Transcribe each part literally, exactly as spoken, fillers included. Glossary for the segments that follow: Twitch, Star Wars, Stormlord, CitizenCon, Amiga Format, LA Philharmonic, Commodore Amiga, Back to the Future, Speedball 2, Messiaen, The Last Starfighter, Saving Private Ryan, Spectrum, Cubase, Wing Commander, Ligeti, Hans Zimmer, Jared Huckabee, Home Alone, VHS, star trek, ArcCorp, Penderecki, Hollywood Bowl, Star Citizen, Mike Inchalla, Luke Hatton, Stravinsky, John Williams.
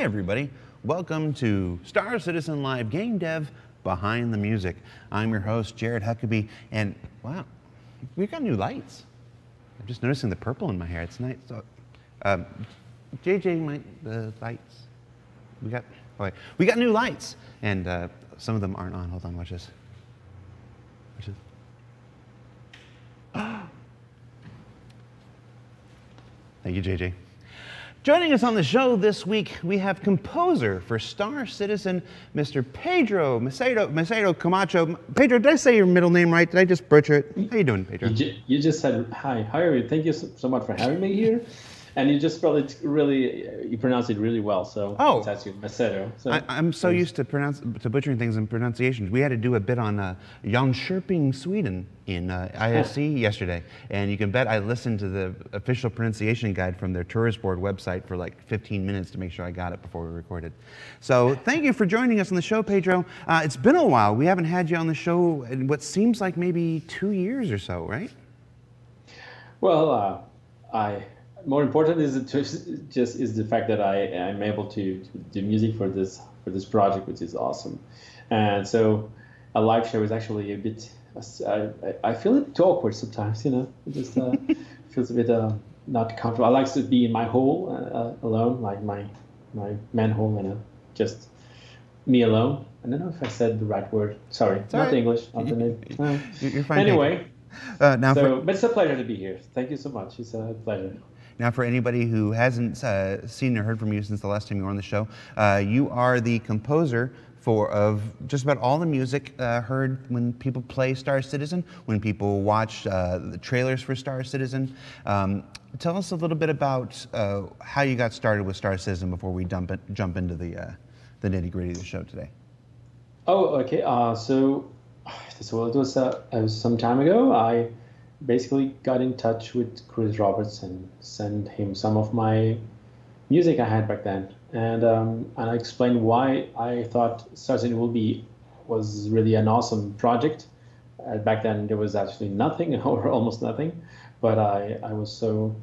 Hi everybody, welcome to Star Citizen Live Game Dev Behind the Music. I'm your host, Jared Huckabee, and wow, we've got new lights. I'm just noticing the purple in my hair, it's nice. So, um, J J, my, the lights, we got, oh wait, we got new lights, and uh, some of them aren't on. Hold on, watch this. Watch this. Thank you, J J. Joining us on the show this week, we have composer for Star Citizen, Mister Pedro Macedo, Macedo Camacho. Pedro, did I say your middle name right? Did I just butcher it? How you doing, Pedro? You, you just said, hi, how are you? Thank you so much for having me here. And you just spelled it really, you pronounced it really well, so oh, that's you, Macedo. So, I, I'm so please. used to pronounce to butchering things in pronunciations. We had to do a bit on uh, Jönköping, Sweden, in uh, I S C yesterday, and you can bet I listened to the official pronunciation guide from their tourist board website for like fifteen minutes to make sure I got it before we recorded. So thank you for joining us on the show, Pedro. Uh, it's been a while. We haven't had you on the show in what seems like maybe two years or so, right? Well, uh, I more important is it just is the fact that I am able to, to do music for this for this project, which is awesome, and so a live show is actually a bit. I, I feel a bit awkward sometimes, you know. It just uh, feels a bit uh, not comfortable. I like to be in my hole uh, alone, like my my manhole, you know, just me alone. I don't know if I said the right word. Sorry, it's not right. English. Not the name. Uh, You're fine. Anyway, uh, now so, for... but it's a pleasure to be here. Thank you so much. It's a pleasure. Now, for anybody who hasn't uh, seen or heard from you since the last time you were on the show, uh, you are the composer for of just about all the music uh, heard when people play Star Citizen, when people watch uh, the trailers for Star Citizen. Um, tell us a little bit about uh, how you got started with Star Citizen before we dump it, jump into the uh, the nitty gritty of the show today. Oh, okay. Uh, so, so it was, uh, it was some time ago. I basically got in touch with Chris Roberts and sent him some of my music I had back then. And um, and I explained why I thought Star Citizen will be was really an awesome project. Uh, back then there was actually nothing or almost nothing, but I I was so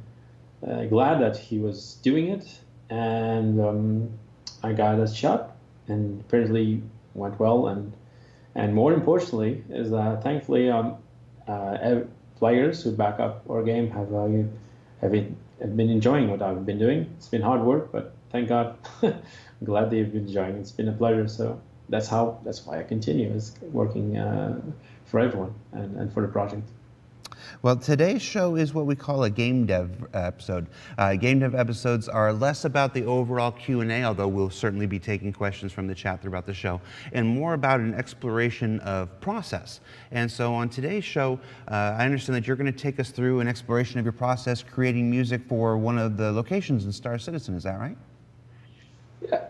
uh, glad that he was doing it, and um, I got a shot, and apparently went well, and and more importantly is that thankfully um uh, players who back up our game have uh, have, it, have been enjoying what I've been doing. It's been hard work, but thank God. I'm glad they've been enjoying. It's been a pleasure. So that's how, that's why I continue is working uh, for everyone and, and for the project. Well, today's show is what we call a game dev episode. Uh, game dev episodes are less about the overall Q and A, although we'll certainly be taking questions from the chat throughout the show, and more about an exploration of process. And so on today's show, uh, I understand that you're going to take us through an exploration of your process creating music for one of the locations in Star Citizen. Is that right?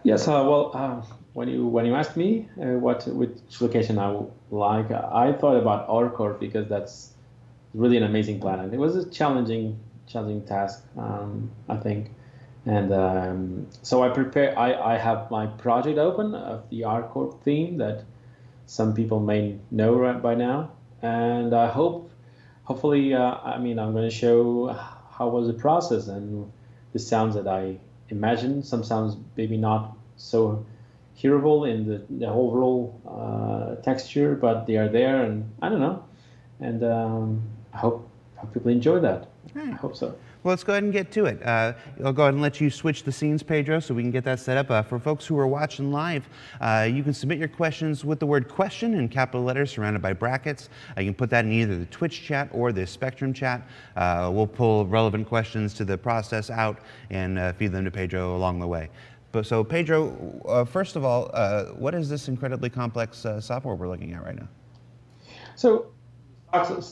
Yes. Uh, well, uh, when you when you asked me uh, what which location I would like, I thought about ArcCorp because that's really an amazing planet. It was a challenging, challenging task, um, I think. And um, so I prepare. I, I have my project open of the ArcCorp theme that some people may know right by now. And I hope, hopefully, uh, I mean, I'm going to show how was the process and the sounds that I imagine. Some sounds maybe not so hearable in the, the overall uh, texture, but they are there, and I don't know. And um, I hope, hope people enjoy that. Right. I hope so. Well, let's go ahead and get to it. Uh, I'll go ahead and let you switch the scenes, Pedro, so we can get that set up. Uh, for folks who are watching live, uh, you can submit your questions with the word question in capital letters surrounded by brackets. Uh, you can put that in either the Twitch chat or the Spectrum chat. Uh, we'll pull relevant questions to the process out and uh, feed them to Pedro along the way. But, so, Pedro, uh, first of all, uh, what is this incredibly complex uh, software we're looking at right now? So.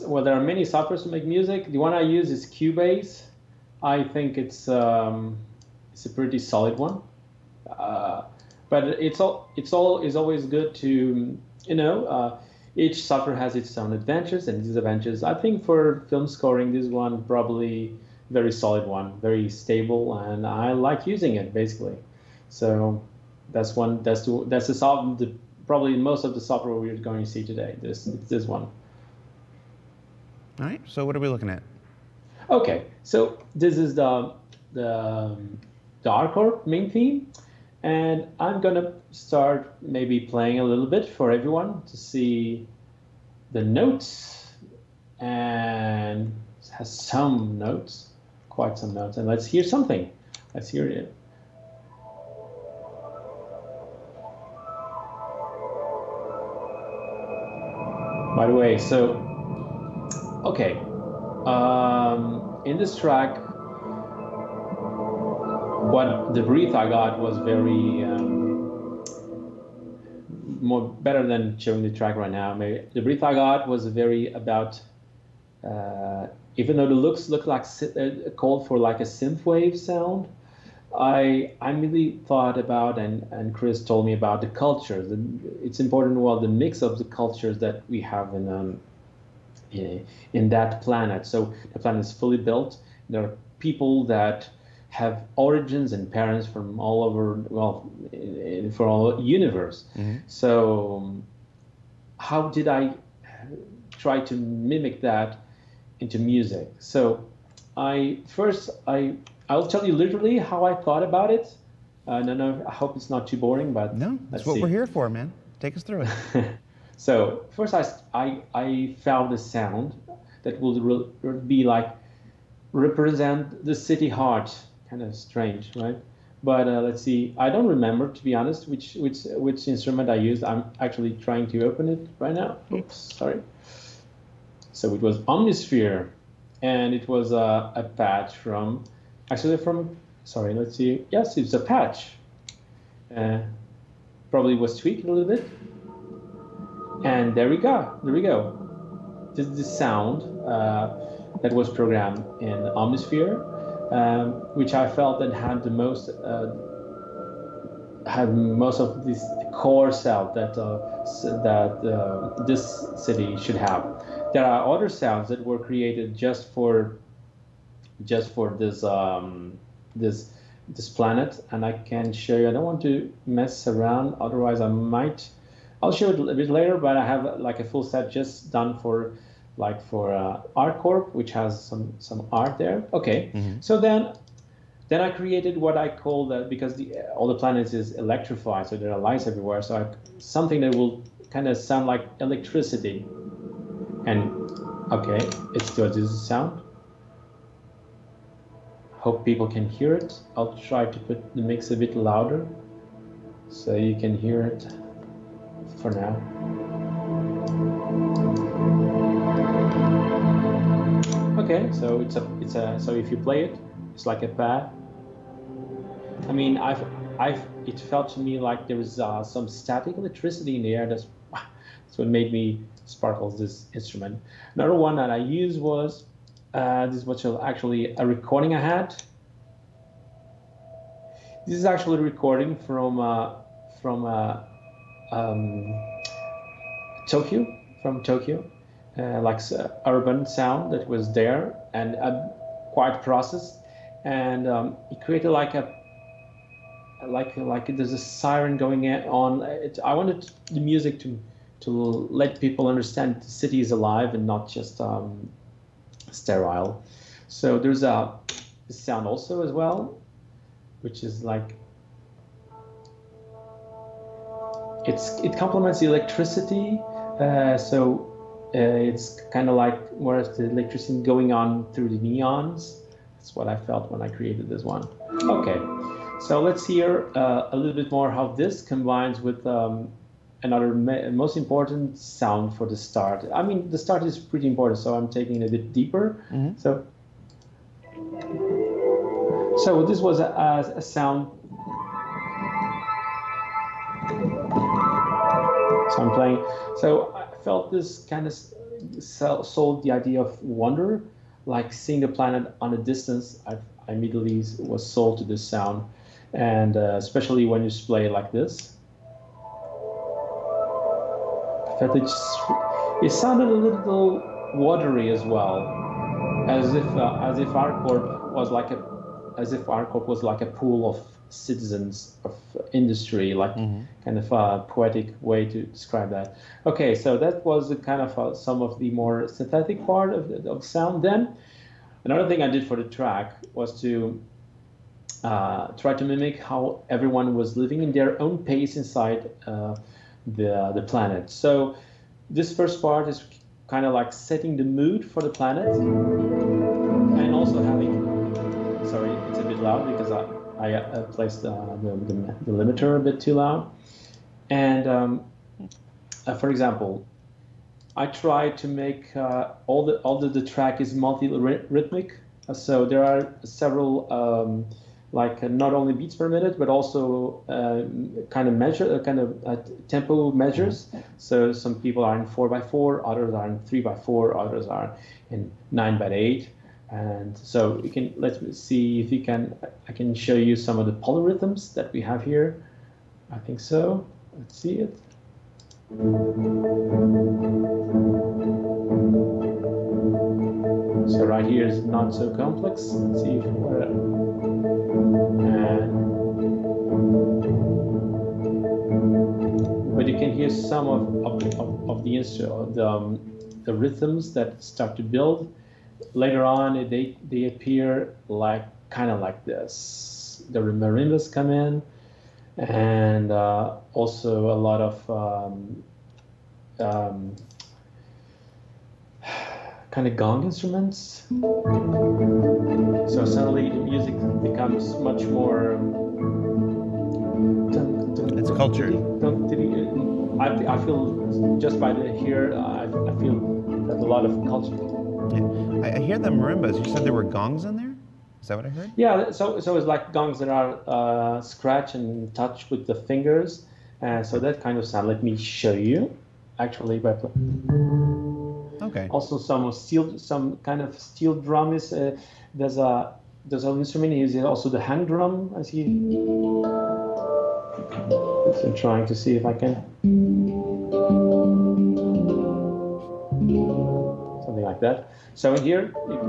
Well, there are many softwares to make music. The one I use is Cubase. I think it's um, it's a pretty solid one, uh, but it's all it's all is always good to you know. Uh, each software has its own adventures and disadventures. I think for film scoring, this one probably very solid one, very stable, and I like using it basically. So that's one. That's the, that's the, soft, the probably most of the software we're going to see today. This it's this one. All right, so what are we looking at? Okay, so this is the the, the ArcCorp main theme, And I'm going to start maybe playing a little bit for everyone to see the notes. And it has some notes, quite some notes. And let's hear something. Let's hear it. By the way, so, okay, um, in this track, what the breath I got was very, um, more better than showing the track right now. Maybe the breath I got was very about, uh, even though the looks look like uh, called for like a synthwave sound, I I really thought about, and, and Chris told me about the cultures. It's important, well, the mix of the cultures that we have in um in, in that planet. So the planet is fully built. There are people that have origins and parents from all over, well, from all universe. Mm-hmm. So how did I try to mimic that into music? So I first I. I'll tell you literally how I thought about it. Uh, no, no, I hope it's not too boring, but no, that's what see. We're here for, man. Take us through it. So first, I, I I found a sound that will re be like represent the city heart. Kind of strange, right? But uh, let's see. I don't remember, to be honest, which which which instrument I used. I'm actually trying to open it right now. Oops, sorry. So it was Omnisphere, and it was uh, a patch from. Actually from, sorry, let's see. Yes, it's a patch. Uh, probably was tweaked a little bit. And there we go, there we go. This is the sound uh, that was programmed in Omnisphere, um, which I felt that had the most, uh, had most of this core sound that, uh, that uh, this city should have. There are other sounds that were created just for just for this um, this this planet, and I can show you. I don't want to mess around, otherwise I might. I'll show it a bit later, but I have like a full set just done for like for uh, ArcCorp, which has some some art there. Okay, mm-hmm. So then then I created what I call that, because the all the planets is electrified, so there are lights everywhere. So I, something that will kind of sound like electricity. And okay, it's does this sound. Hope people can hear it. I'll try to put the mix a bit louder so you can hear it for now. Okay, so it's a it's a so if you play it, it's like a pad. I mean, I've I've it felt to me like there was uh, some static electricity in the air. That's that's what made me sparkles this instrument. Another one that I used was. Uh, this was actually a recording I had. This is actually a recording from uh, from uh, um, Tokyo, from Tokyo, uh, like uh, urban sound that was there and uh, quite processed, and um, it created like a like like there's a siren going on. It, I wanted the music to to let people understand the city is alive and not just. Um, sterile. So there's a sound also as well, which is like it's it complements the electricity. Uh, so uh, it's kind of like more of the electricity going on through the neons. That's what I felt when I created this one. Okay, so let's hear uh, a little bit more how this combines with um, another most important sound for the start. I mean, the start is pretty important, so I'm taking it a bit deeper. Mm-hmm. So, so this was a, a, a sound. So I'm playing. So I felt this kind of sold the idea of wonder, like seeing the planet on a distance. I, I immediately was sold to this sound, and uh, especially when you play like this. It sounded a little watery as well, as if uh, as if ArcCorp was like a as if ArcCorp was like a pool of citizens of industry, like mm-hmm. kind of a poetic way to describe that. Okay, so that was the kind of uh, some of the more synthetic part of of sound. Then another thing I did for the track was to uh, tried to mimic how everyone was living in their own pace inside uh, the, the planet. So this first part is kind of like setting the mood for the planet and also having, sorry, it's a bit loud because I, I uh, placed uh, the, the, the limiter a bit too loud. And um, uh, for example, I try to make uh, all the all the, the track is multi-rhythmic, so there are several um, like uh, not only beats per minute but also uh, kind of measure, uh, kind of uh, tempo measures. So some people are in four by four, others are in three by four, others are in nine by eight, and so you can let me see if you can. I can show you some of the polyrhythms that we have here. I think so. Let's see it. So right here is not so complex. Let's see if we're, and, but you can hear some of of, of, of the instrument, the, um, the rhythms that start to build. Later on, they they appear like kind of like this. The marimbas come in. And uh, also a lot of um, um, kind of gong instruments. So suddenly the music becomes much more. It's cultured. I, I feel just by the here I, I feel a lot of culture. Yeah. I, I hear the marimbas. You said there were gongs in there. Is that what I heard? Yeah, so so it's like gongs that are uh, scratch and touch with the fingers, and uh, so that kind of sound. Let me show you, actually, by play. Okay. Also, some steel, some kind of steel drum is uh, there's a there's an instrument is also the hand drum. I see. I'm trying to see if I can something like that. So in here. You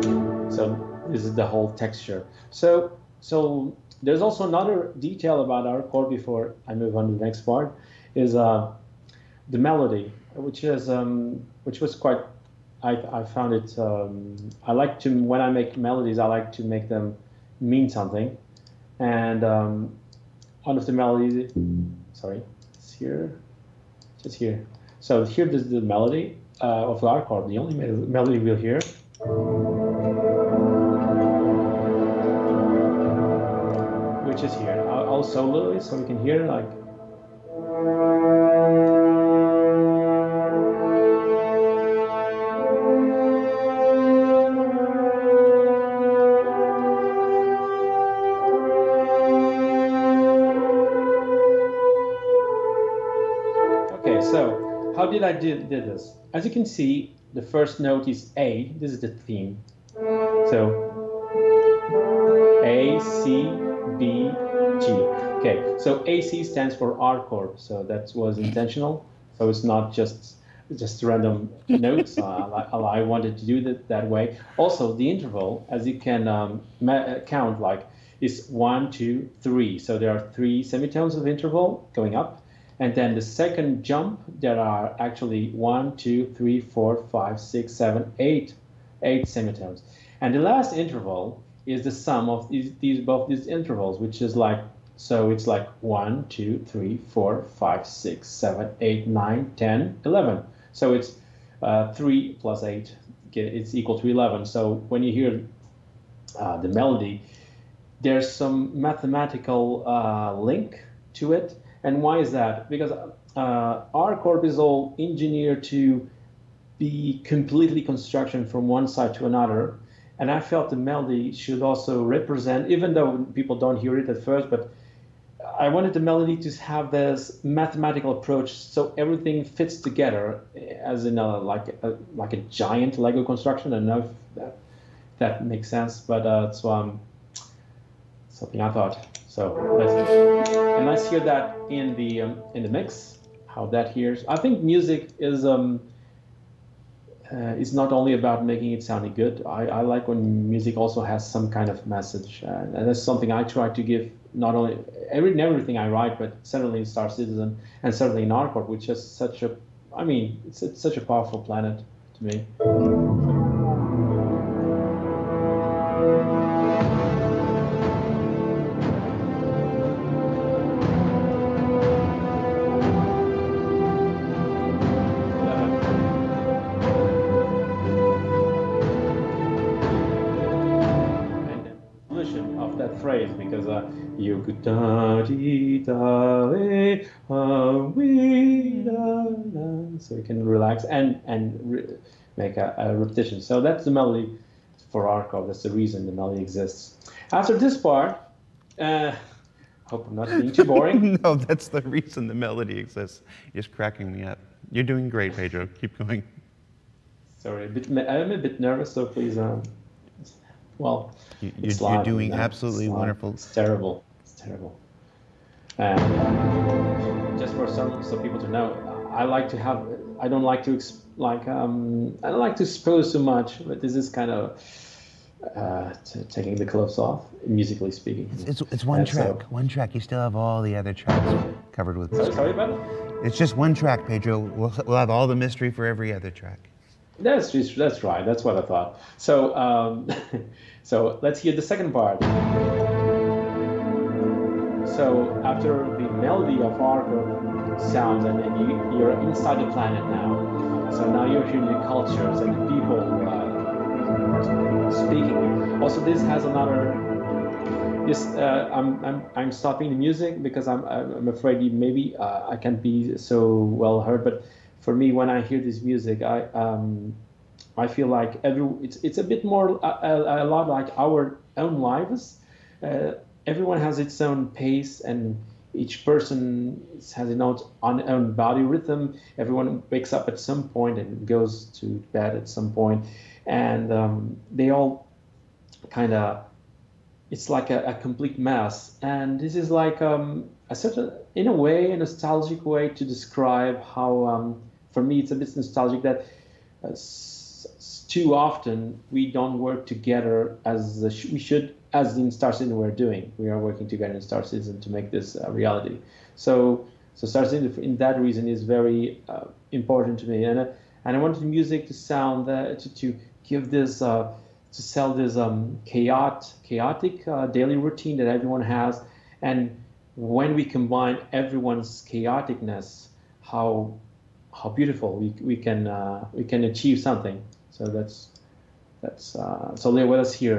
can, so this is the whole texture. So so there's also another detail about ArcCorp before I move on to the next part is uh, the melody, which is um, which was quite. I, I found it. Um, I like to when I make melodies, I like to make them mean something. And um, one of the melodies, sorry, it's here, just here. So here this is the melody uh, of ArcCorp. The only melody we'll hear. Which is here. I'll, I'll solo it so we can hear like. Okay, so how did I do, do this? As you can see, the first note is A. This is the theme. So A, C, B, G. Okay, so A C stands for ArcCorp, so that was intentional. So it's not just just random notes. uh, I, I wanted to do that that way. Also, the interval, as you can um, count, like is one, two, three. So there are three semitones of interval going up, and then the second jump there are actually one, two, three, four, five, six, seven, eight, eight semitones, and the last interval is the sum of these, these both these intervals, which is like, so it's like one, two, three, four, five, six, seven, eight, nine, ten, eleven. So it's uh, three plus eight, it's equal to eleven. So when you hear uh, the melody, there's some mathematical uh, link to it. And why is that? Because uh, ArcCorp is all engineered to be completely construction from one side to another. And I felt the melody should also represent, even though people don't hear it at first, but I wanted the melody to have this mathematical approach so everything fits together as in a, like, a, like a giant Lego construction. I don't know if that, that makes sense, but uh, it's um, something I thought. So let's, and let's hear that in the, um, in the mix, how that hears. I think music is... Um, Uh, it's not only about making it sound good. I, I like when music also has some kind of message. Uh, and that's something I try to give, not only every, everything I write, but certainly in Star Citizen and certainly in ArcCorp, which is such a, I mean, it's, it's such a powerful planet to me. So you can relax and, and re make a, a repetition. So that's the melody for ArcCorp. That's the reason the melody exists. After this part, uh, hope I'm not being too boring. No, that's the reason the melody exists. It's cracking me up. You're doing great, Pedro. Keep going. Sorry, a bit, I'm a bit nervous, so please, um, well, you, you're, it's live, you're doing absolutely it's wonderful. It's terrible. It's terrible. And just for some some people to know, I like to have. I don't like to exp like um. I don't like to expose so much, but this is kind of uh, taking the gloves off, musically speaking. It's it's, it's one and track. So, one track. You still have all the other tracks covered with. Sorry, sorry about it. It's just one track, Pedro. We'll we'll have all the mystery for every other track. That's just, that's right. That's what I thought. So um, so let's hear the second part. So after the melody of ArcCorp sounds, and then you, you're inside the planet now. So now you're hearing the cultures and the people uh, speaking. Also, this has another. This uh, I'm I'm I'm stopping the music because I'm I'm afraid maybe uh, I can't be so well heard, but. For me, when I hear this music, I um, I feel like every it's it's a bit more a, a lot like our own lives. Uh, everyone has its own pace, and each person has its own own body rhythm. Everyone wakes up at some point and goes to bed at some point, and um, they all kind of it's like a, a complete mess. And this is like um, a certain, in a way, a nostalgic way to describe how. Um, For me, it's a bit nostalgic that uh, s s too often we don't work together as sh we should, as in Star Citizen we're doing. We are working together in Star Citizen to make this a reality. So, so Star Citizen, in that reason, is very uh, important to me, and uh, and I wanted music to sound uh, to to give this uh, to sell this um, chaotic chaotic uh, daily routine that everyone has, and when we combine everyone's chaoticness, how how beautiful we we can uh, we can achieve something. So that's that's uh, so let us hear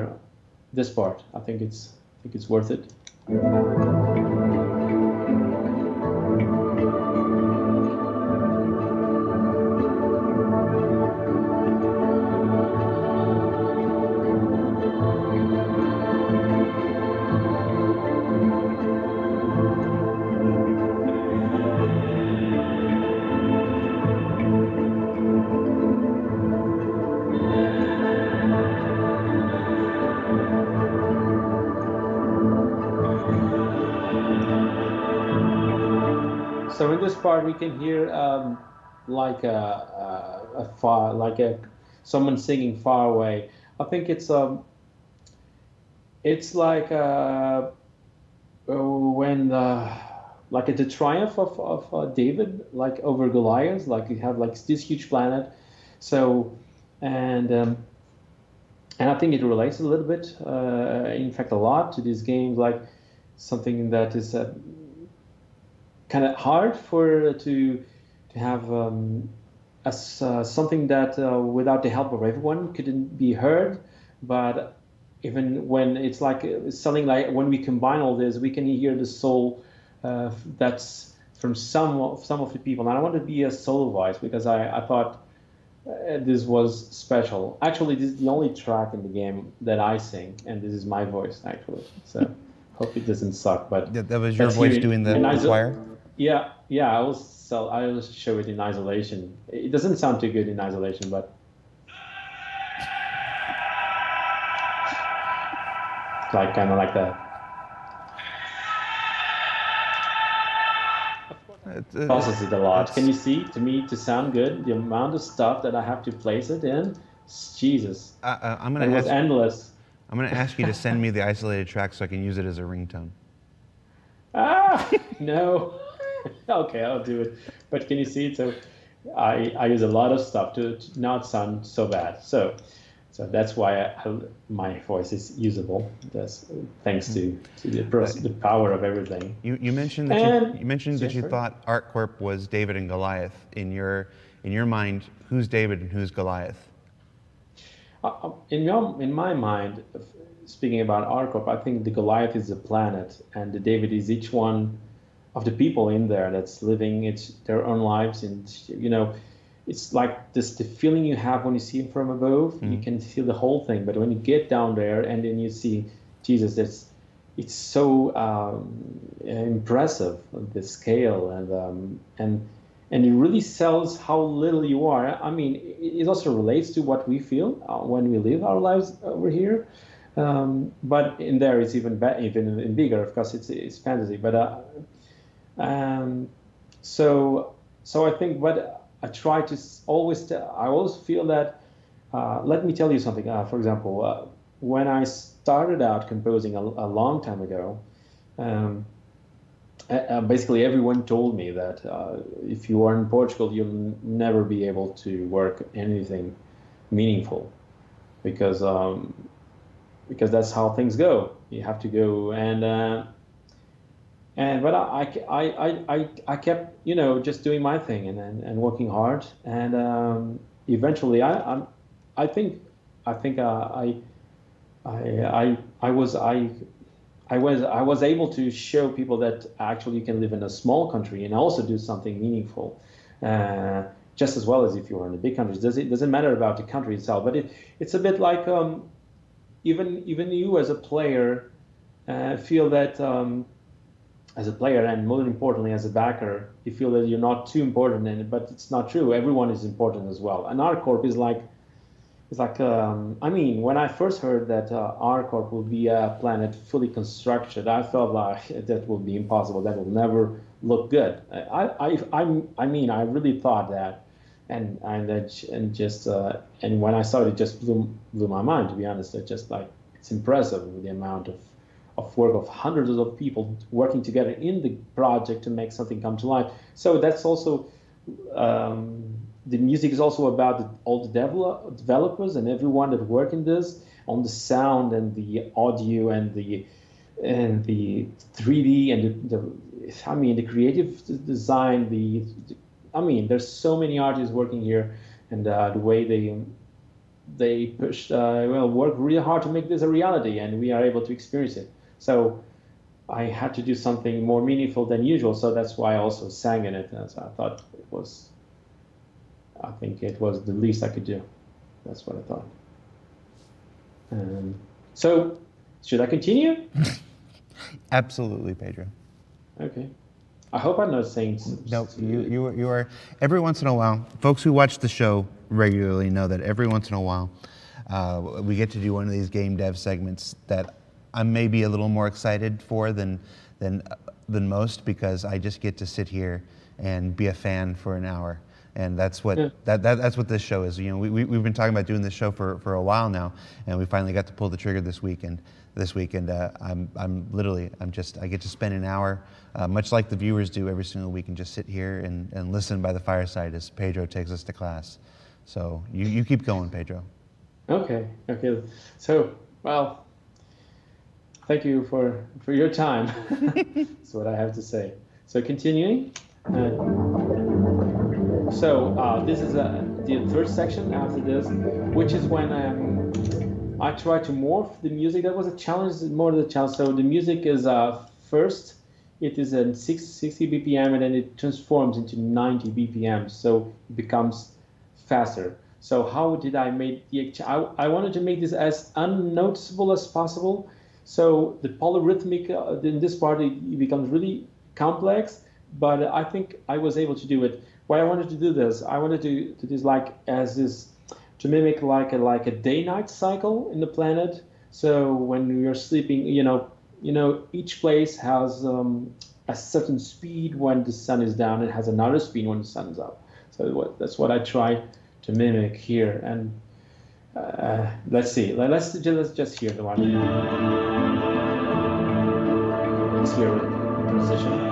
this part. I think it's I think it's worth it. So in this part, we can hear um, like a, a, a far, like a someone singing far away. I think it's um, it's like a, when the like a, the triumph of of uh, David, like over Goliath, like you have like this huge planet. So and um, and I think it relates a little bit, uh, in fact, a lot to these games, like something that is. Uh, kind of hard for to to have um, a, uh, something that uh, without the help of everyone couldn't be heard, but even when it's like it's something like when we combine all this, we can hear the soul uh, that's from some of some of the people. And I want to be a solo voice because I, I thought uh, this was special. Actually, this is the only track in the game that I sing, and this is my voice actually. So hope it doesn't suck. But that, that was your voice doing the choir. Yeah, yeah, I will sell. I will show it in isolation. It doesn't sound too good in isolation, but like kind of like that. It processes it a lot. It's... Can you see? To me, to sound good, the amount of stuff that I have to place it in, Jesus, uh, uh, I'm gonna. It was endless. I'm gonna ask you to send me the isolated track so I can use it as a ringtone. Ah, no. Okay, I'll do it. But can you see it? So I, I use a lot of stuff to, to not sound so bad. So so that's why I, I, my voice is usable. That's thanks to, to the, the power of everything. You, you mentioned that and, you, you mentioned that you thought ArcCorp was David and Goliath. In your in your mind, who's David and who's Goliath? Uh, in your, in my mind, speaking about ArcCorp, I think the Goliath is the planet, and the David is each one of the people in there that's living its their own lives. And, you know, it's like this, the feeling you have when you see it from above, mm. you can feel the whole thing. But when you get down there and then you see Jesus, that's, it's so um, impressive, the scale, and um, and and it really sells how little you are. I mean, it also relates to what we feel when we live our lives over here. Um, but in there, it's even better, even bigger. Of course, it's it's fantasy. But uh, um, so so I think what I try to always tell, I always feel that. Uh, let me tell you something. Uh, for example, uh, when I started out composing a, a long time ago, um, uh, basically everyone told me that uh, if you are in Portugal, you'll never be able to work anything meaningful, because um, because that's how things go. You have to go and uh, and but I I, I I I kept, you know, just doing my thing and and, and working hard, and um, eventually I I'm, I think I think uh, I. I, I I was I I was I was able to show people that actually you can live in a small country and also do something meaningful, uh, just as well as if you were in a big country. Does it doesn't matter about the country itself, but it it's a bit like um, even even you as a player uh, feel that um, as a player, and more importantly as a backer, you feel that you're not too important, and but it's not true. Everyone is important as well. And ArcCorp is like. It's like, um, I mean, when I first heard that uh, ArcCorp will be a planet fully constructed, I felt like that will be impossible. That will never look good. I, I, I, I mean, I really thought that, and and that, and just, uh, and when I saw it, it just blew, blew my mind. To be honest, it's just like it's impressive with the amount of, of work of hundreds of people working together in the project to make something come to life. So that's also. Um, The music is also about the, all the develop, developers and everyone that work in this, on the sound and the audio and the and the three D and the, the I mean the creative design. The, the I mean, there's so many artists working here, and uh, the way they they pushed uh, well work really hard to make this a reality, and we are able to experience it. So I had to do something more meaningful than usual. So that's why I also sang in it, and so I thought it was. I think it was the least I could do. That's what I thought. Um, so, should I continue? Absolutely, Pedro. Okay. I hope I'm not saying. No, you you are, you are. Every once in a while, folks who watch the show regularly know that every once in a while, uh, we get to do one of these game dev segments that I may be a little more excited for than than than most, because I just get to sit here and be a fan for an hour. And that's what yeah. that, that that's what this show is. You know, we, we we've been talking about doing this show for, for a while now, and we finally got to pull the trigger this weekend. This weekend, uh, I'm I'm literally I'm just I get to spend an hour, uh, much like the viewers do every single week, and just sit here and, and listen by the fireside as Pedro takes us to class. So you, you keep going, Pedro. Okay, okay. So well, thank you for for your time. That's what I have to say. So continuing. Uh, So uh, this is uh, the third section after this, which is when um, I try to morph the music. That was a challenge, more the challenge. So the music is uh, first, it is at six, sixty B P M, and then it transforms into ninety B P M. So it becomes faster. So how did I make the? I, I wanted to make this as unnoticeable as possible. So the polyrhythmic uh, in this part it, it becomes really complex, but I think I was able to do it. Why I wanted to do this, I wanted to do this like as this to mimic like a like a day-night cycle in the planet. So when you're sleeping, you know, you know, each place has um, a certain speed when the sun is down, and has another speed when the sun's up. So what, that's what I try to mimic here. And uh, let's see, let's just let's just hear the one. Let's hear it. Transition.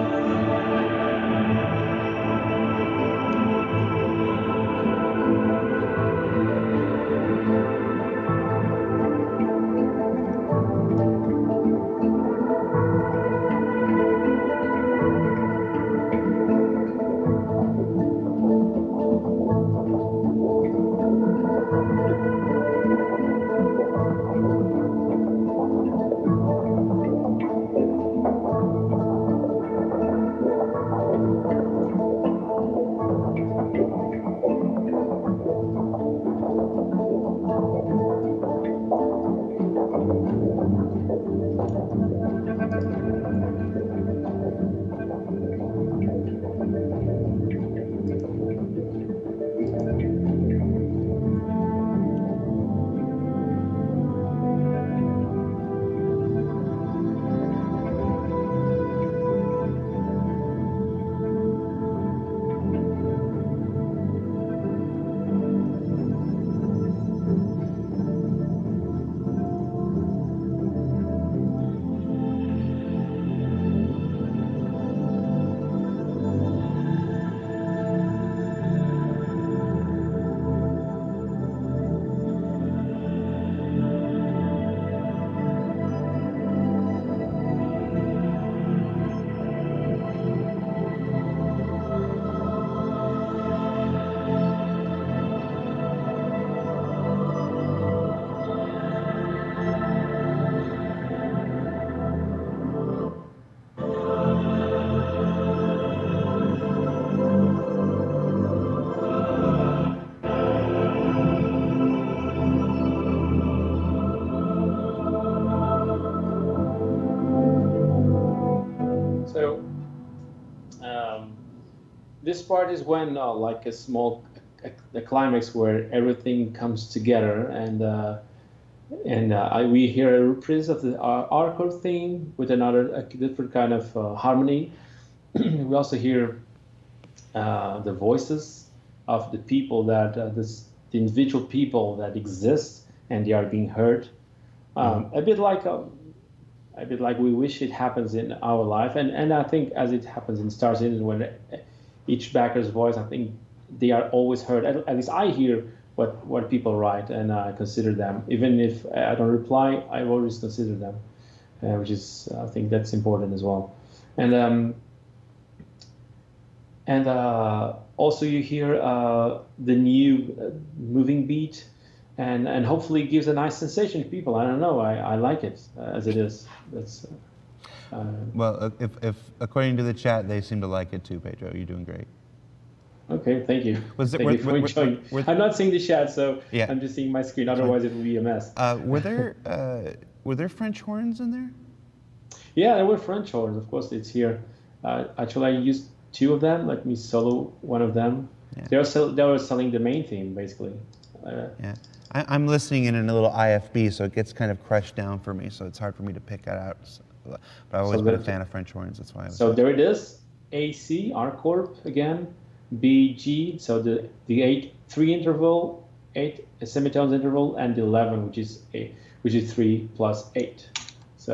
this part is when uh, like a small a, a climax where everything comes together, and uh, and uh, I, we hear a reprise of the ArcCorp theme with another a different kind of uh, harmony. We also hear uh, the voices of the people that uh, this, the individual people that exist, and they are being heard. Um, mm-hmm. A bit like a, a bit like we wish it happens in our life, and and I think as it happens in Star Citizen, when each backer's voice, I think they are always heard. At, at least I hear what what people write, and I uh, consider them. Even if I don't reply, I always consider them, uh, which is I think that's important as well. And um, and. Uh, Also, you hear uh, the new uh, moving beat, and, and hopefully it gives a nice sensation to people. I don't know. I, I like it uh, as it is. That's, uh, well, if, if according to the chat, they seem to like it too, Pedro. You're doing great. Okay, thank you. Was it, thank were, you for were, enjoying. Were, were, I'm not seeing the chat, so yeah. I'm just seeing my screen. Otherwise, it would be a mess. Uh, were there uh, were there French horns in there? Yeah, there were French horns. Of course, it's here. Uh, actually, I used two of them. Let me solo one of them. Yeah. They were sell they were selling the main theme basically. Uh, yeah, I I'm listening in in a little I F B, so it gets kind of crushed down for me, so it's hard for me to pick that out. So, but I've always so been a fan of French horns. That's why. I was so there it is. A C ArcCorp again. B G. So the the eight three interval, eight semitones interval, and the eleven, which is a which is three plus eight. So.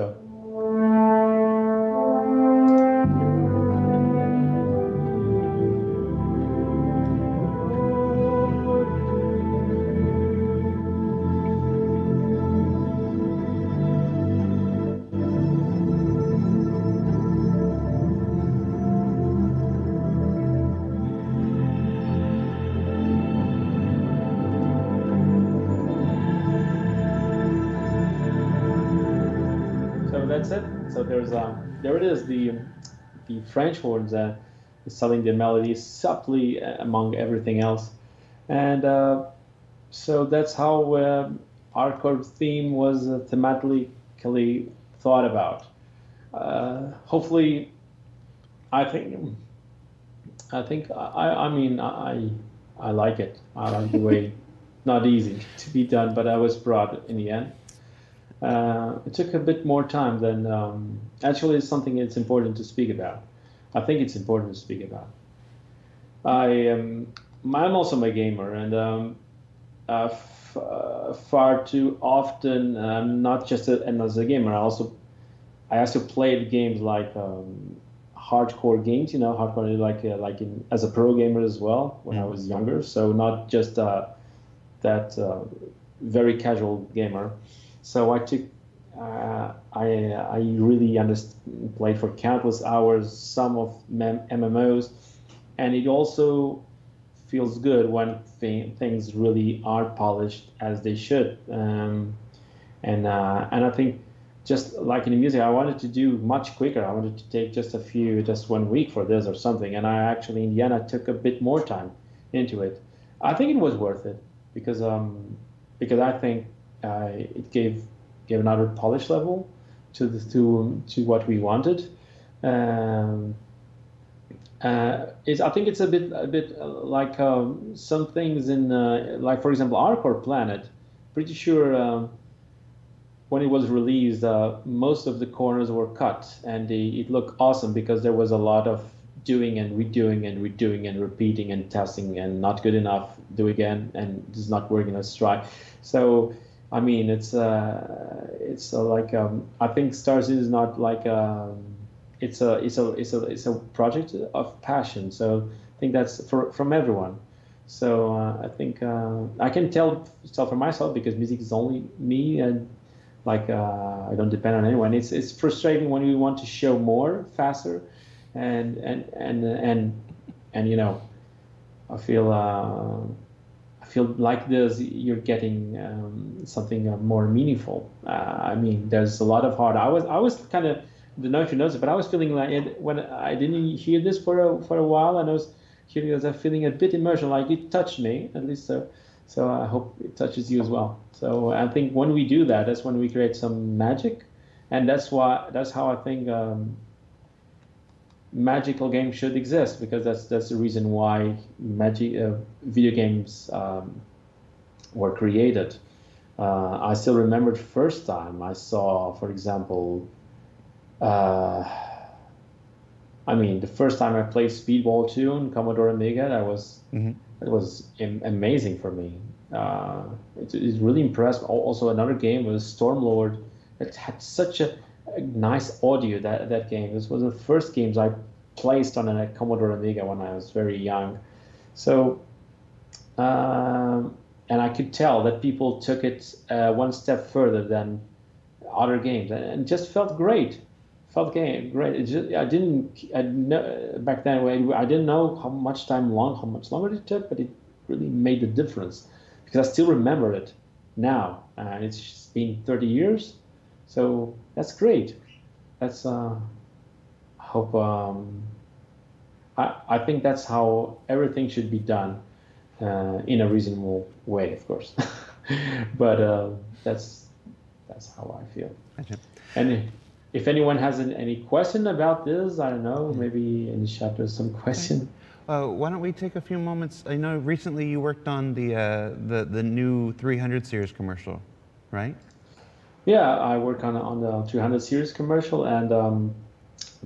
There it is, the the French horns uh, selling the melody subtly among everything else, and uh, so that's how uh, ArcCorp theme was uh, thematically thought about. Uh, hopefully, I think I think I I mean I I like it. I like the way. Not easy to be done, but I was brought in the end. Uh, it took a bit more time than um, actually it's something it's important to speak about. I think it's important to speak about. I am I'm also a gamer, and um, uh, f uh, far too often I'm not just a, as a gamer. I also I also played games like um, hardcore games, you know, hardcore like uh, like in, as a pro gamer as well when mm-hmm. I was younger. So not just uh, that uh, very casual gamer. So I took, uh, I I really understood, played for countless hours some of M M Os, and it also feels good when th things really are polished as they should. Um, and uh, and I think just like in the music, I wanted to do much quicker. I wanted to take just a few, just one week for this or something. And I actually in the end I took a bit more time into it. I think it was worth it because um because I think. Uh, it gave gave another polish level to the, to um, to what we wanted. Um, uh, it's, I think it's a bit a bit like um, some things in uh, like for example ArcCorp Planet. Pretty sure um, when it was released, uh, most of the corners were cut, and they, it looked awesome because there was a lot of doing and redoing and redoing and repeating and testing and not good enough, do again, and it's not working. Let's try. So. I mean, it's uh, it's uh, like um, I think Star Citizen is not like a, it's a it's a it's a it's a project of passion. So I think that's for from everyone. So uh, I think uh, I can tell tell for myself because music is only me and like uh, I don't depend on anyone. It's it's frustrating when we want to show more faster, and and and and and you know, I feel. Uh, feel like this, you're getting um, something uh, more meaningful. Uh, I mean, there's a lot of hard. I was, I was kind of, the note you notice, but I was feeling like it, when I didn't hear this for a, for a while, and I was hearing this, I was feeling a bit immersion, like it touched me at least. So, so I hope it touches you as well. So I think when we do that, that's when we create some magic, and that's why that's how I think um, magical games should exist, because that's that's the reason why magic uh, video games um, were created. Uh, I still remember the first time I saw, for example, uh, I mean, the first time I played Speedball two on Commodore Amiga, that was mm-hmm. that was am- amazing for me. Uh, it, it really impressed. Also, another game was Stormlord. It had such a nice audio, that that game. This was the first games I placed on a Commodore Amiga when I was very young. So, um, and I could tell that people took it uh, one step further than other games, and, and just felt great. Felt game great. It just, I didn't I know, back then. I didn't know how much time long, how much longer it took, but it really made the difference, because I still remember it now, and uh, it's been thirty years. So that's great. That's uh, I hope. Um, I I think that's how everything should be done, uh, in a reasonable way, of course. But uh, that's that's how I feel. Okay. And if anyone has an, any question about this, I don't know. Maybe in the chat there's some question. Uh, why don't we take a few moments? I know recently you worked on the uh, the the new three hundred series commercial, right? Yeah, I work on on the three hundred series commercial, and um,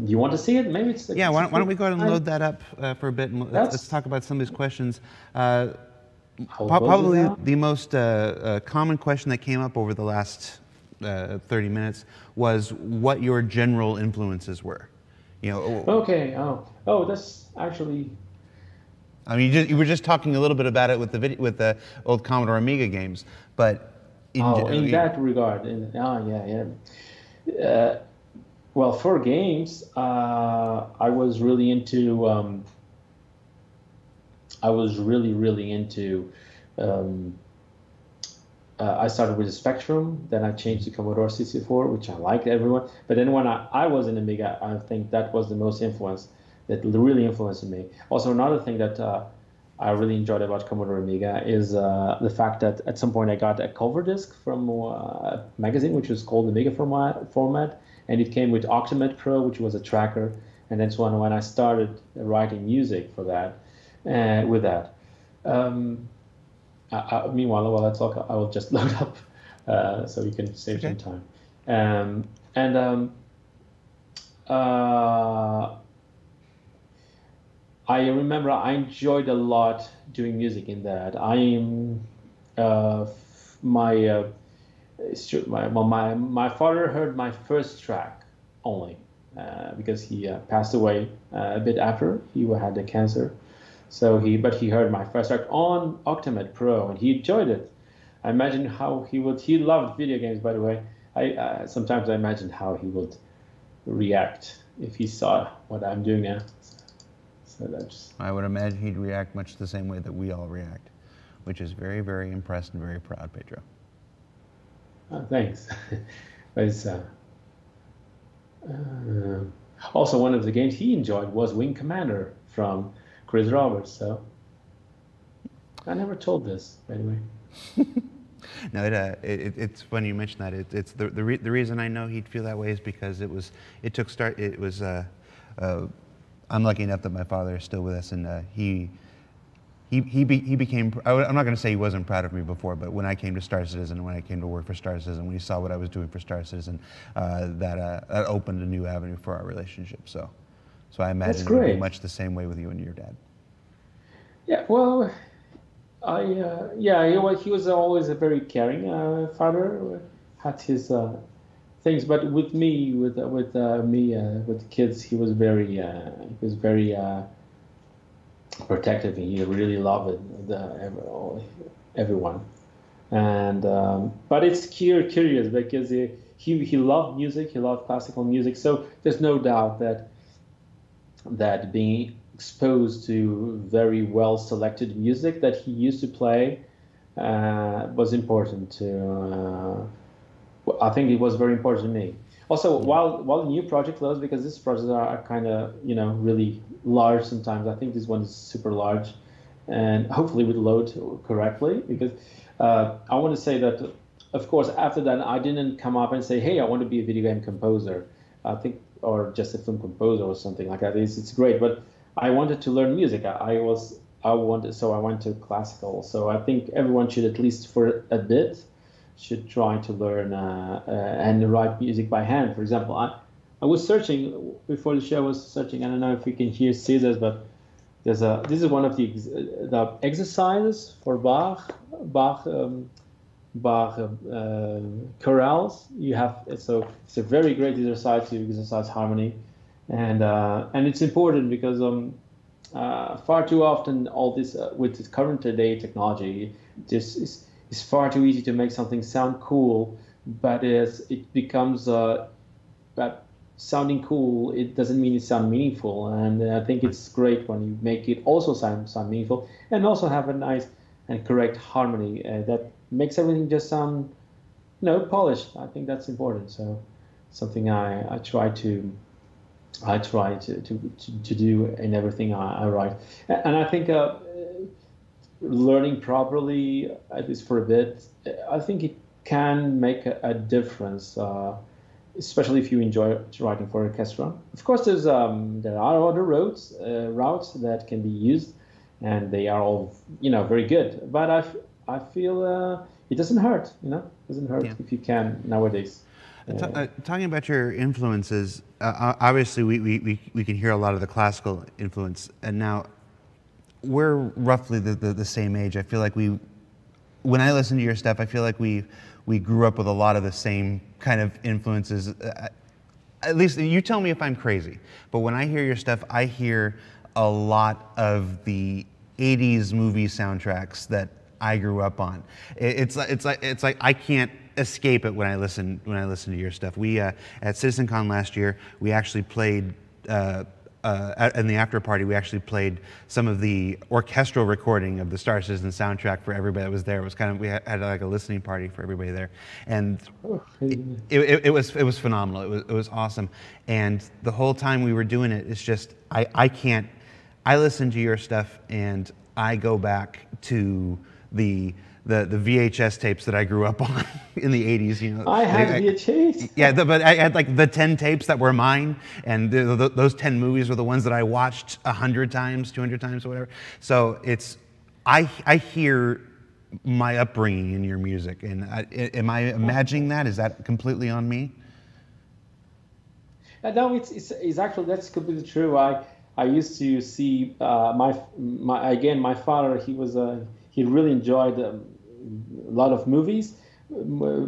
do you want to see it? Maybe it's... Yeah, it's why, don't, why don't we go ahead and load that up uh, for a bit, and let's, let's talk about some of these questions. Uh, probably the most uh, uh, common question that came up over the last uh, thirty minutes was what your general influences were. You know. Okay, oh, oh that's actually... I mean, you, just, you were just talking a little bit about it with the, video, with the old Commodore Amiga games, but... In, oh, in uh, that regard, in, oh, yeah, yeah. Uh, well, for games, uh, I was really into. Um, I was really, really into. Um, uh, I started with the Spectrum, then I changed to Commodore sixty-four, which I liked everyone. But then when I, I was in Amiga, I think that was the most influence that really influenced me. Also, another thing that. Uh, I really enjoyed about Commodore Amiga is uh, the fact that at some point I got a cover disc from a magazine which was called Amiga Format, format and it came with OctaMed Pro, which was a tracker, and that's when, when I started writing music for that, uh, with that. Um, I, I, meanwhile, while I talk, I will just load up uh, so you can save okay. some time. Um, and um, uh, I remember I enjoyed a lot doing music in that. I'm, uh, my, uh, my, my, my father heard my first track only uh, because he uh, passed away uh, a bit after he had the cancer. So he, but he heard my first track on OctaMed Pro and he enjoyed it. I imagine how he would, he loved video games, by the way. I uh, sometimes I imagine how he would react if he saw what I'm doing now. So that's, I would imagine he'd react much the same way that we all react, which is very, very impressed and very proud, Pedro. Oh, thanks. But it's, uh, uh, also, one of the games he enjoyed was Wing Commander from Chris Roberts. So I never told this, by the way. No, it, uh, it, it's funny you mentioned that. It, it's the the, re the reason I know he'd feel that way is because it was it took start. It was. Uh, uh, I'm lucky enough that my father is still with us, and uh, he he he, be, he became. I, I'm not going to say he wasn't proud of me before, but when I came to Star Citizen, when I came to work for Star Citizen, when he saw what I was doing for Star Citizen, uh, that uh, that opened a new avenue for our relationship. So, so I imagine it would be much the same way with you and your dad. Yeah. Well, I uh, yeah. He was, he was always a very caring uh, father. Had his. Uh, Things, but with me, with with uh, me, uh, with the kids, he was very, uh, he was very uh, protective, and he really loved the, everyone. And um, but it's curious because he, he he loved music, he loved classical music. So there's no doubt that that being exposed to very well selected music that he used to play uh, was important to. Uh, I think it was very important to me. Also, while while the new project loads, because these projects are kind of, you know, really large sometimes. I think this one is super large, and hopefully would load correctly. Because uh, I want to say that, of course, after that, I didn't come up and say, hey, I want to be a video game composer. I think or just a film composer or something like that. It's, it's great, but I wanted to learn music. I, I was, I wanted, so I went to classical. So I think everyone should, at least for a bit, should try to learn uh, uh, and write music by hand. For example, I, I was searching before the show. I was searching. I don't know if you can hear scissors, but there's a. This is one of the the exercises for Bach, Bach, um, Bach uh, chorales. You have so it's a very great exercise to exercise harmony, and uh, and it's important because um, uh, far too often all this uh, with this current today technology, this is it's far too easy to make something sound cool, but as it becomes uh, but sounding cool, it doesn't mean it sounds meaningful, and I think it's great when you make it also sound, sound meaningful, and also have a nice and correct harmony uh, that makes everything just sound, you know, polished. I think that's important. So, something I, I try to, I try to to, to, to do in everything I, I write, and I think uh, learning properly, at least for a bit, I think it can make a, a difference. Uh, especially if you enjoy writing for orchestra. Of course, there's um, there are other roads, uh, routes that can be used, and they are all, you know, very good. But I, f I feel uh, it doesn't hurt, you know, it doesn't hurt yeah. if you can nowadays. Uh, uh, talking about your influences, uh, obviously we, we, we, we can hear a lot of the classical influence, and now we're roughly the, the, the same age. I feel like we, when I listen to your stuff, I feel like we we grew up with a lot of the same kind of influences. At least, you tell me if I'm crazy, but when I hear your stuff, I hear a lot of the eighties movie soundtracks that I grew up on. It's like it's like it's like I can't escape it when I listen when I listen to your stuff. We uh, at CitizenCon last year, we actually played. Uh, Uh, in the after party, we actually played some of the orchestral recording of the Star Citizen soundtrack for everybody that was there. It was kind of, we had like a listening party for everybody there, and it, it, it was it was phenomenal. It was it was awesome, and the whole time we were doing it, it's just I I can't. I listen to your stuff, and I go back to the. The, the V H S tapes that I grew up on in the eighties, you know. I had V H S. Yeah, the, but I had like the ten tapes that were mine, and the, the, those ten movies were the ones that I watched a hundred times, two hundred times, or whatever. So it's, I I hear my upbringing in your music, and I, am I imagining that? Is that completely on me? No, it's it's, it's actually that's completely true. I I used to see uh, my my again my father. He was a He really enjoyed um, a lot of movies,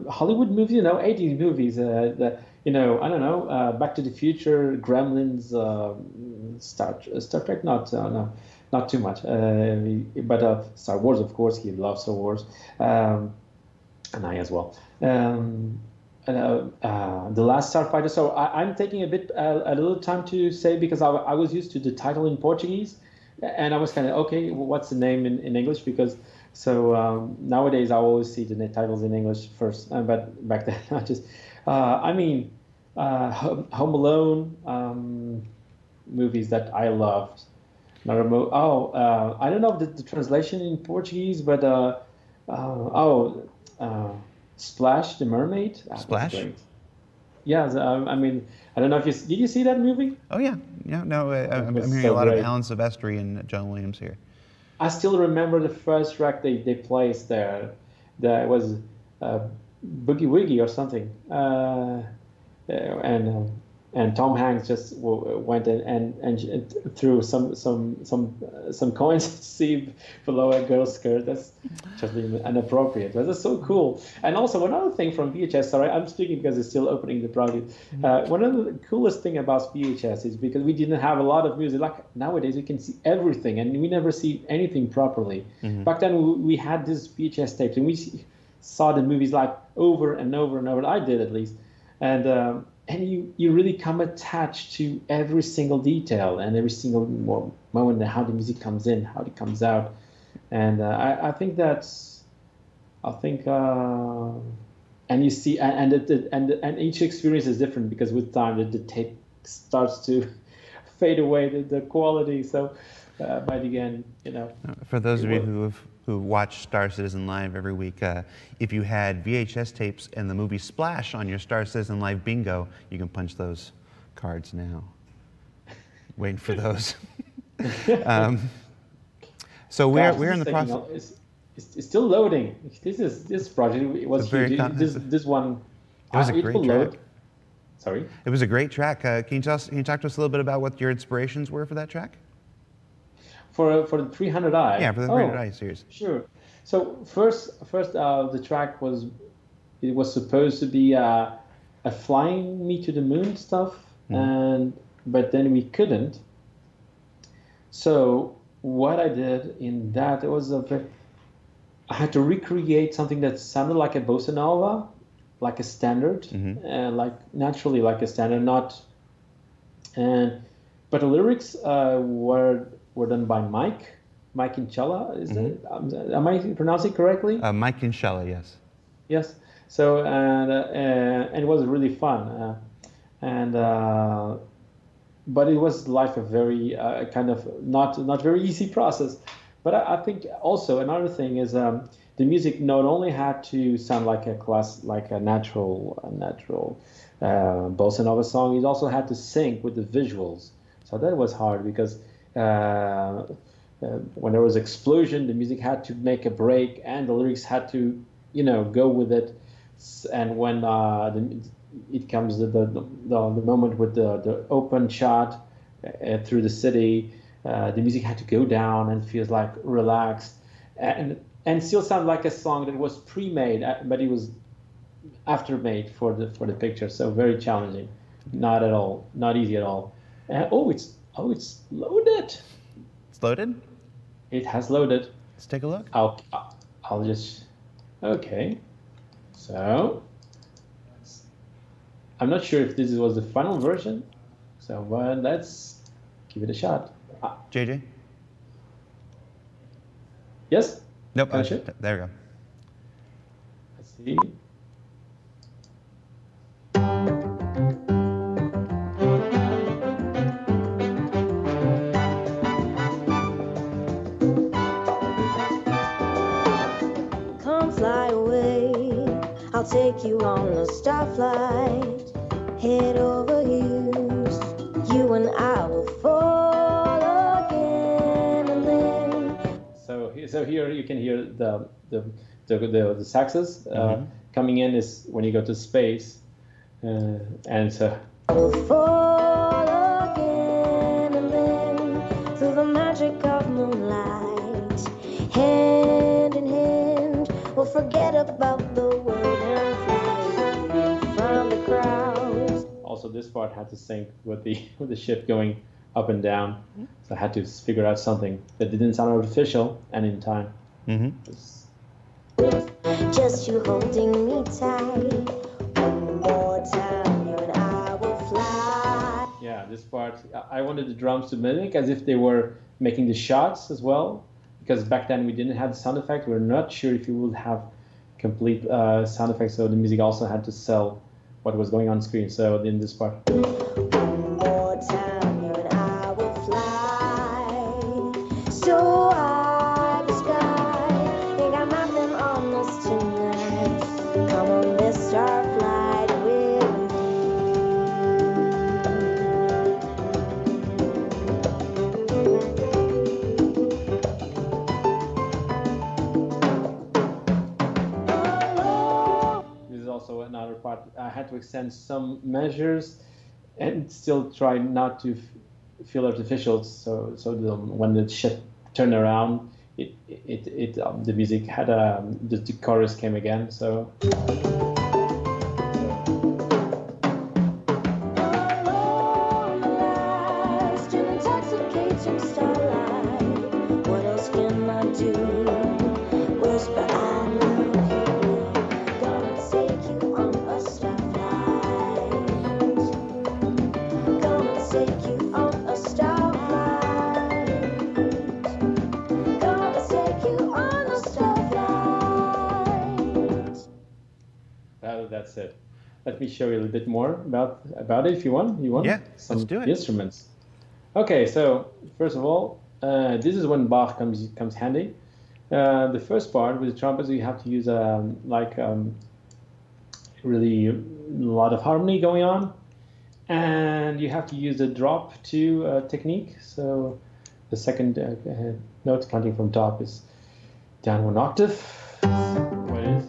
Hollywood movies, you know, eighties movies. Uh, the, you know, I don't know, uh, Back to the Future, Gremlins, uh, Star, Star Trek, not uh, no, not too much. Uh, but uh, Star Wars, of course, he loves Star Wars, um, and I as well. Um, and, uh, uh, The Last Starfighter. So I, I'm taking a bit, uh, a little time to say because I, I was used to the title in Portuguese. And I was kind of, okay, what's the name in, in English? Because so um, nowadays I always see the titles in English first, uh, but back then I just, uh, I mean, uh, Home Alone, um, movies that I loved. Oh, uh, I don't know the, the translation in Portuguese, but uh, uh, oh, uh, Splash, the mermaid. Splash? Yeah, I mean, I don't know if you did you see that movie? Oh yeah, yeah. No, I, I'm, I'm hearing so a lot great. of Alan Silvestri and John Williams here. I still remember the first track they they placed there. That was uh, Boogie Woogie or something, uh, and and Tom Hanks just went and and, and threw some some some uh, some coins to see below a girl's skirt. That's just inappropriate. But that's so cool. And also another thing from V H S. Sorry, I'm speaking because it's still opening the project. Uh, one of the coolest thing about V H S is because we didn't have a lot of music. Like nowadays, we can see everything, and we never see anything properly. Mm-hmm. Back then, we, we had these V H S tapes, and we saw the movies like over and over and over. I did at least, and. Um, And you, you really come attached to every single detail and every single moment, how the music comes in, how it comes out, and uh, I, I think that's, I think, uh, and you see, and and and and each experience is different because with time the, the tape starts to fade away, the, the quality. So, uh, but again, you know. For those of you who have. who watch Star Citizen Live every week, uh, if you had V H S tapes and the movie Splash on your Star Citizen Live bingo, you can punch those cards now. Waiting for those. um, so we're Gosh, we're in the process. No, it's, it's, it's still loading. This is this project it was huge. This this one. It was uh, a great track. Load. Sorry. It was a great track. Uh, can you tell us? Can you talk to us a little bit about what your inspirations were for that track? For for the three hundred i. Yeah, for the three hundred i oh, series. Sure. So first first uh, the track was it was supposed to be uh, a flying me to the moon stuff, mm. and but then we couldn't. So what I did in that it was a I had to recreate something that sounded like a bossa nova, like a standard, mm-hmm. uh, like naturally like a standard, not and but the lyrics uh, were were done by Mike. Mike Inchalla, is mm-hmm. that, am I pronouncing it correctly? Uh, Mike Inchalla, yes. Yes. So and uh, uh, and it was really fun, uh, and uh, but it was like a very uh, kind of not not very easy process. But I, I think also another thing is um, the music not only had to sound like a class, like a natural a natural uh, bossa nova song, it also had to sync with the visuals. So that was hard because. Uh, Uh, when there was explosion, the music had to make a break, and the lyrics had to, you know, go with it. And when uh, the, it comes to the the, the moment with the, the open shot uh, through the city, uh, the music had to go down and feels like relaxed, and and still sound like a song that was pre-made, but it was after-made for the for the picture. So very challenging, not at all, not easy at all. And, oh, it's oh, it's loaded. It's loaded. It has loaded. Let's take a look. I'll, I'll just, okay. So, I'm not sure if this was the final version. So, well, let's give it a shot. J J? Yes? Nope. Oh, there we go. Let's see. I'll take you on a starflight, head over heels, you and I will fall again and then. So, so here you can hear the the the, the, the saxes uh, mm-hmm. coming in is when you go to space, uh, and so. I will fall again and then through the magic of moonlight, hand in hand we'll forget about the. So this part had to sync with the with the ship going up and down. So I had to figure out something that didn't sound artificial and in time. Mm-hmm. Just you holding me tight. One more time, you and I will fly. Yeah, this part I wanted the drums to mimic as if they were making the shots as well, because back then we didn't have the sound effect. We we're not sure if you would have complete uh, sound effects. So the music also had to sell what was going on screen. So in this part. One more time, you and I will fly. So high the sky. Think I'm having on this tonight. Come on this star flight with me. This is also another part. I had to extend some measures and still try not to f feel artificial. So, so the, when the ship turned around, it, it, it um, the music had a um, the, the chorus came again. So. Let me show you a little bit more about about it if you want. You want yeah, some let's do it. Instruments. Okay, so first of all, uh, this is when Bach comes comes handy. Uh, the first part with the trumpets, you have to use um, like um, really a lot of harmony going on, and you have to use the drop two uh, technique. So the second uh, uh, note counting from top is down one octave. What is?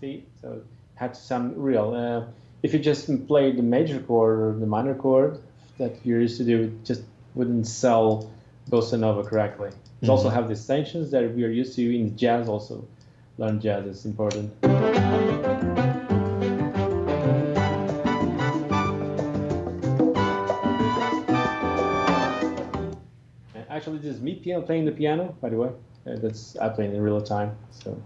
See, so it had to sound real. Uh, if you just played the major chord or the minor chord that you're used to do, it just wouldn't sell bossa nova correctly. Mm-hmm. It also have distinctions that we are used to in jazz also. Learn jazz is important. Actually, this is me playing the piano, by the way. That's I play it in real time. So.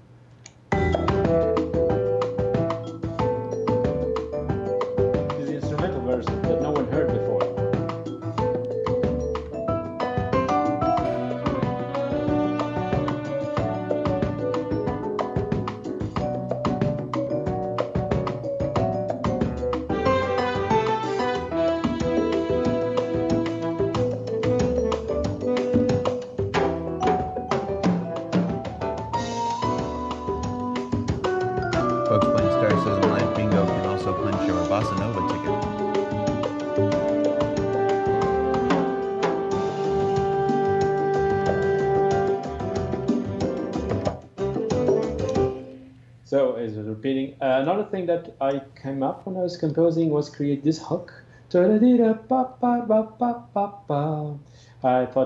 Thing that I came up when I was composing was create this hook. I thought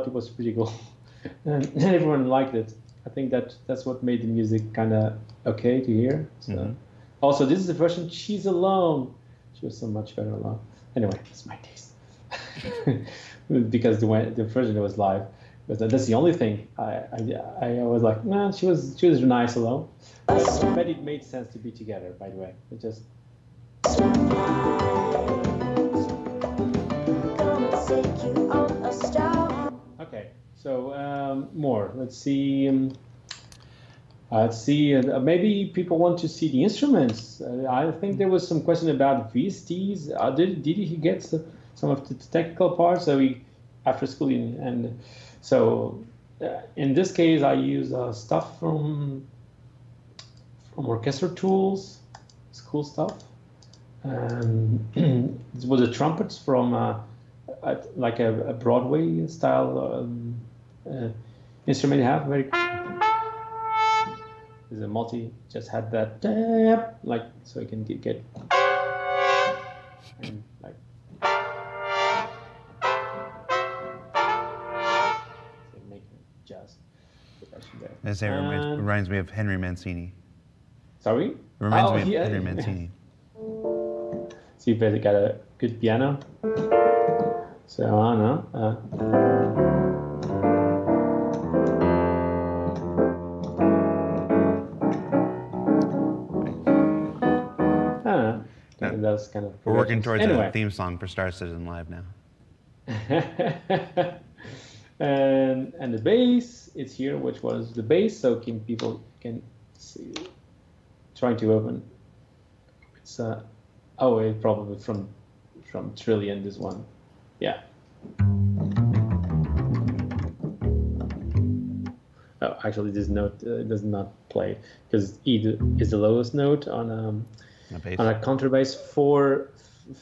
it was pretty cool, and everyone liked it. I think that that's what made the music kind of okay to hear. So. Mm-hmm. Also, this is the version she's alone. She was so much better alone. Anyway, that's my taste. Because the way, the version was live, but that's the only thing I I, I was like, nah, she was she was nice alone. But, but it made sense to be together, by the way. It just. Okay, so um, more. Let's see. Um, uh, let's see. Uh, maybe people want to see the instruments. Uh, I think there was some question about V S Ts. Uh, did did he get some, some of the technical parts? So we after school and, and so uh, in this case, I use uh, stuff from. From orchestra tools, it's cool stuff. Um, it was the trumpets from uh, a, like a, a Broadway style um, uh, instrument you have. Very is a multi. Just had that tap, like so you can get, get and, like. Make jazz there. That reminds, reminds me of Henry Mancini. Sorry? It reminds oh, me of yeah. Henry Mancini. So you've basically got a good piano. So, I don't know. Uh, I don't know. No. That was kind of We're working towards anyway. a theme song for Star Citizen Live now. and, and the bass is here, which was the bass, so can people can see it. Trying to open. It's uh, oh, it's probably from from Trillion. This one, yeah. Oh, actually, this note uh, does not play because E is the lowest note on um, a on a contrabass. For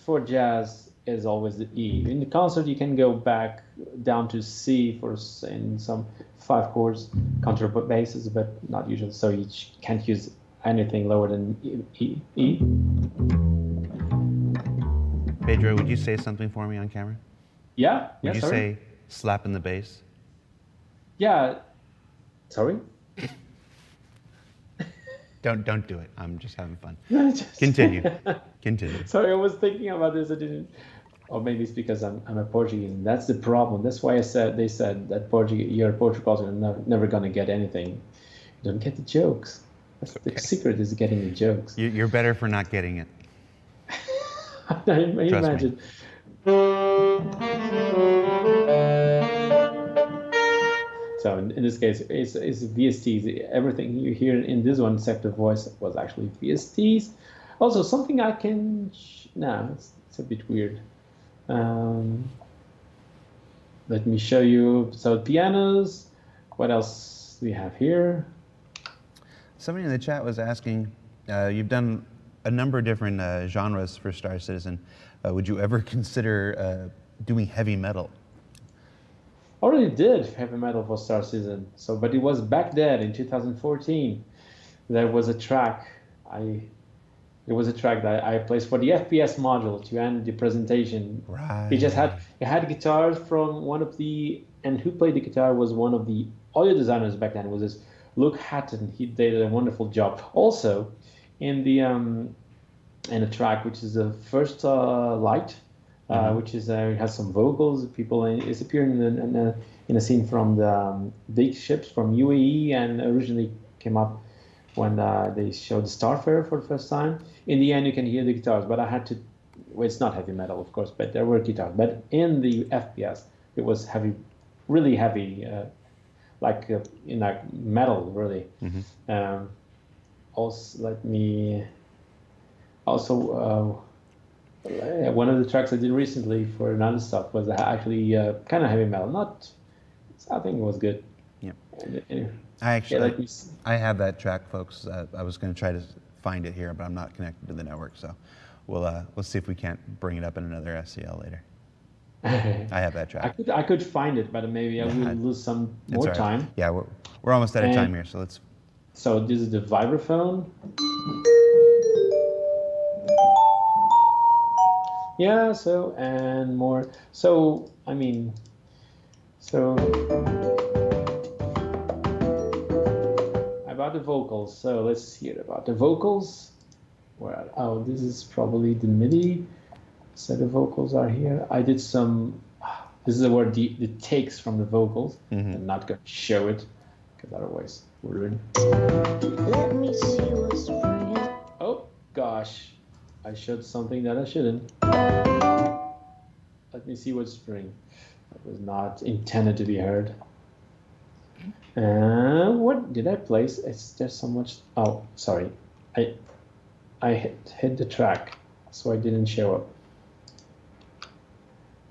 for jazz is always the E. In the concert, you can go back down to C for in some five chords contrabasses, but not usually. So you can't use anything lower than E. E. Pedro, would you say something for me on camera? Yeah. Would yeah, you sorry. say slap in the bass? Yeah. Sorry? don't don't do it. I'm just having fun. just Continue. Continue. Sorry, I was thinking about this. I didn't. Or maybe it's because I'm I'm a Portuguese. And that's the problem. That's why I said they said that Portuguese, you're Portuguese and never, never gonna get anything. You don't get the jokes. That's okay. The secret is getting the jokes. You're better for not getting it. I imagine. So in, in this case, it's, it's V S Ts. Everything you hear in this one, except the voice, was actually V S Ts. Also, something I can... No, it's, it's a bit weird. Um, let me show you. So pianos. what else do we have here? Somebody in the chat was asking, uh, you've done a number of different uh, genres for Star Citizen. Uh, would you ever consider uh, doing heavy metal? Already did heavy metal for Star Citizen. So, but it was back then in two thousand fourteen. There was a track. I it was a track that I placed for the F P S module to end the presentation. Right. It just had it had guitars from one of the and who played the guitar was one of the audio designers back then. It was this Luke Hatton. He did a wonderful job. Also, in the um, in a track which is the first uh, light. Uh, which is uh, has some vocals. People is appearing in, in, a, in a scene from the um, big ships from U A E, and originally came up when uh, they showed Starfire for the first time. In the end, you can hear the guitars, but I had to. Well, it's not heavy metal, of course, but there were guitars. But in the F P S, it was heavy, really heavy, uh, like uh, in like metal, really. Mm-hmm. um, also, let me also. Uh, One of the tracks I did recently for another stuff was actually uh, kind of heavy metal. Not, I think it was good. Yeah. Anyway, I actually, yeah, like I, I have that track, folks. Uh, I was going to try to find it here, but I'm not connected to the network, so we'll uh, we'll see if we can't bring it up in another S C L later. I have that track. I could I could find it, but maybe I yeah, would lose some more right. time. Yeah, we're we're almost out of time here, so let's. So this is the vibraphone. Yeah, so, and more, so, I mean, so, about the vocals, so let's hear about the vocals. Where, oh, this is probably the MIDI, so the vocals are here. I did some, this is where the, the takes from the vocals, mm-hmm. I'm not going to show it, because otherwise we're in. Let me see what's right. Oh, gosh. I showed something that I shouldn't. Let me see what string. That was not intended to be heard. And uh, what did I place? It's there's so much. Oh, sorry. I I hit, hit the track, so I didn't show up.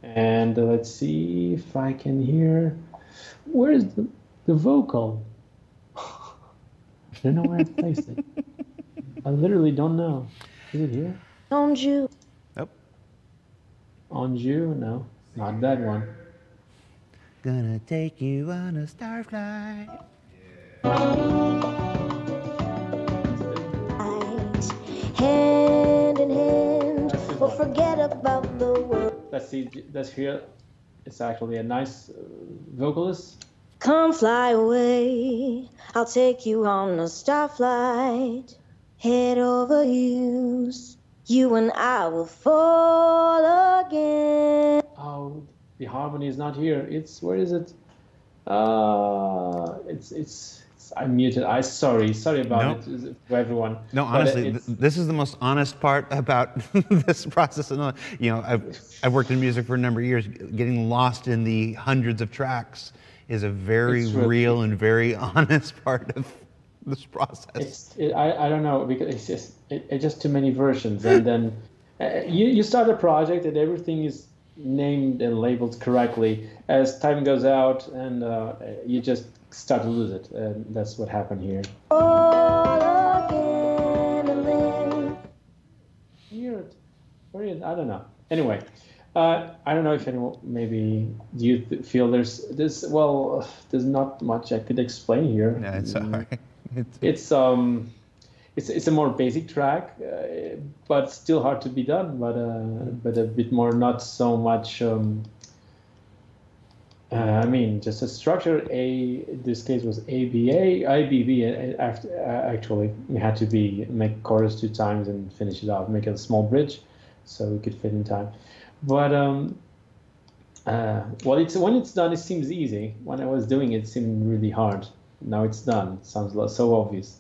And uh, let's see if I can hear. Where is the, the vocal? I don't know where I placed it. I literally don't know. Is it here? Anjou. Nope. Anjou? No. Not that one. Gonna take you on a star flight. Yeah. Hand in hand, we'll forget about the world. Let's see, let's hear. It's actually a nice uh, vocalist. Come fly away, I'll take you on a star flight. Head over heels, you and I will fall again. Oh, the harmony is not here. It's where is it? Uh it's it's, it's I'm muted. I sorry, sorry about nope. it to everyone. No, honestly, th this is the most honest part about this process. And you know, I've I've worked in music for a number of years. Getting lost in the hundreds of tracks is a very really real and very honest part of. This process. It's, it, I I don't know because it's just it, it's just too many versions, and then uh, you you start a project and everything is named and labeled correctly. As time goes out, and uh, you just start to lose it, and that's what happened here. Hear it? Where is? I don't know. Anyway, uh, I don't know if anyone maybe do you th feel there's this well there's not much I could explain here. No, it's alright. It's um, it's it's a more basic track, uh, but still hard to be done. But uh, but a bit more, not so much. Um, uh, I mean, just a structure. A in this case was A B A I B B. After uh, actually, we had to be make chorus two times and finish it off, make a small bridge, so we could fit in time. But um, uh, well, it's when it's done, it seems easy. When I was doing it, it seemed really hard. Now it's done. It sounds so obvious.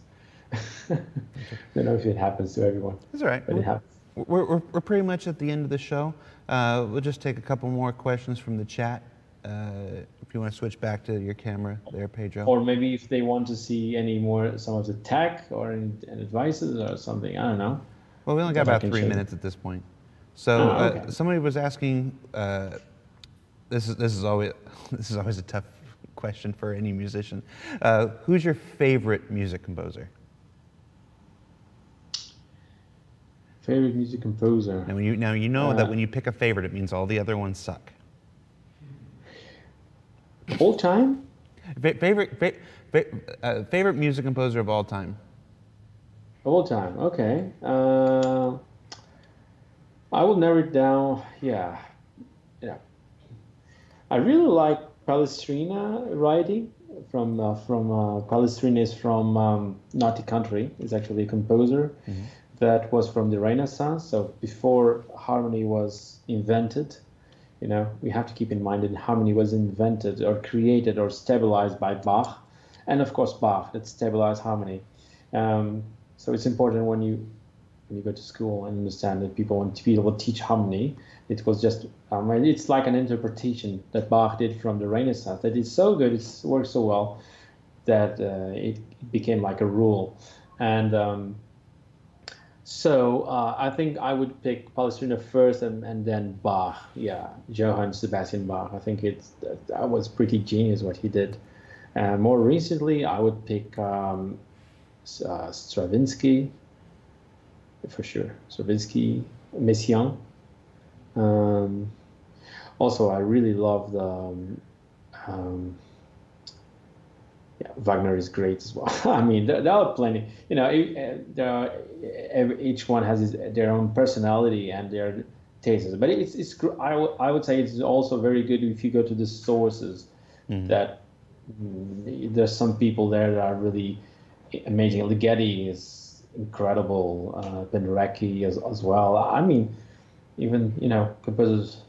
I don't know if it happens to everyone. That's all right. But it happens. We're, we're, we're pretty much at the end of the show. Uh, we'll just take a couple more questions from the chat. Uh, if you want to switch back to your camera there, Pedro. Or maybe if they want to see any more, some of the tech or any, any advices or something. I don't know. Well, we only got about three minutes at this point. So oh, okay. uh, somebody was asking. Uh, this is this is always this is always a tough question for any musician. Uh, who's your favorite music composer? Favorite music composer. Now, when you, now you know uh, that when you pick a favorite, it means all the other ones suck. All time? Fa favorite, fa fa uh, favorite music composer of all time. All time, okay. Uh, I will narrow it down. Yeah, yeah. I really like Palestrina writing. From uh, from uh, Palestrina is from um, Naughty Country. Is actually a composer. Mm-hmm. That was from the Renaissance, so before harmony was invented. You know, we have to keep in mind that harmony was invented or created or stabilized by Bach, and of course Bach that stabilized harmony. Um, so it's important when you when you go to school and understand that people want to be able to teach harmony. It was just um, it's like an interpretation that Bach did from the Renaissance that is so good, it works so well that uh, it became like a rule. And um, So uh, I think I would pick Palestrina first, and, and then Bach. Yeah, Johann Sebastian Bach. I think it's that was pretty genius what he did. Uh, more recently, I would pick um, uh, Stravinsky for sure. Stravinsky, Messiaen. Um, also, I really love the. Um, um, Yeah, Wagner is great as well. I mean, there, there are plenty. You know, there are, every, each one has his, their own personality and their tastes. But it's, it's I, I would say it's also very good if you go to the sources. Mm-hmm. That there's some people there that are really amazing. Ligeti is incredible. Uh, Penderecki as, as well. I mean, even, you know, composers.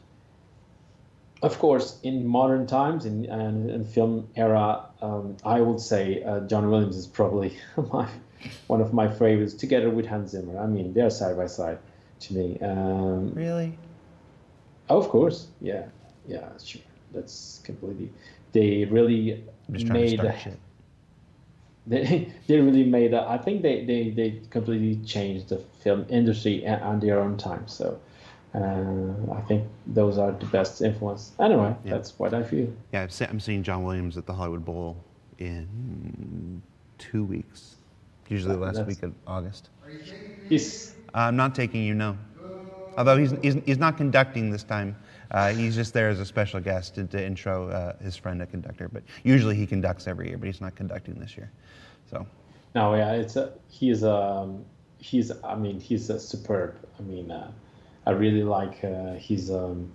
Of course, in modern times, in, in, in film era, um, I would say uh, John Williams is probably my, one of my favorites, together with Hans Zimmer. I mean, they're side by side to me. Um, really? Oh, of course. Yeah. Yeah, sure. That's completely... They really made... To start they, they really made... A, I think they, they, they completely changed the film industry on their own time, so... Uh, I think those are the best influence. Anyway, yeah. That's what I feel. Yeah, I've se I'm seeing John Williams at the Hollywood Bowl in two weeks. Usually the last that's... week of August. He's... I'm not taking you, no. Although he's, he's, he's not conducting this time. Uh, he's just there as a special guest to, to intro uh, his friend, a conductor. But usually he conducts every year, but he's not conducting this year. So. No, yeah, it's a, he's, um, he's, I mean, he's a superb. I mean, uh, I really like uh, his um,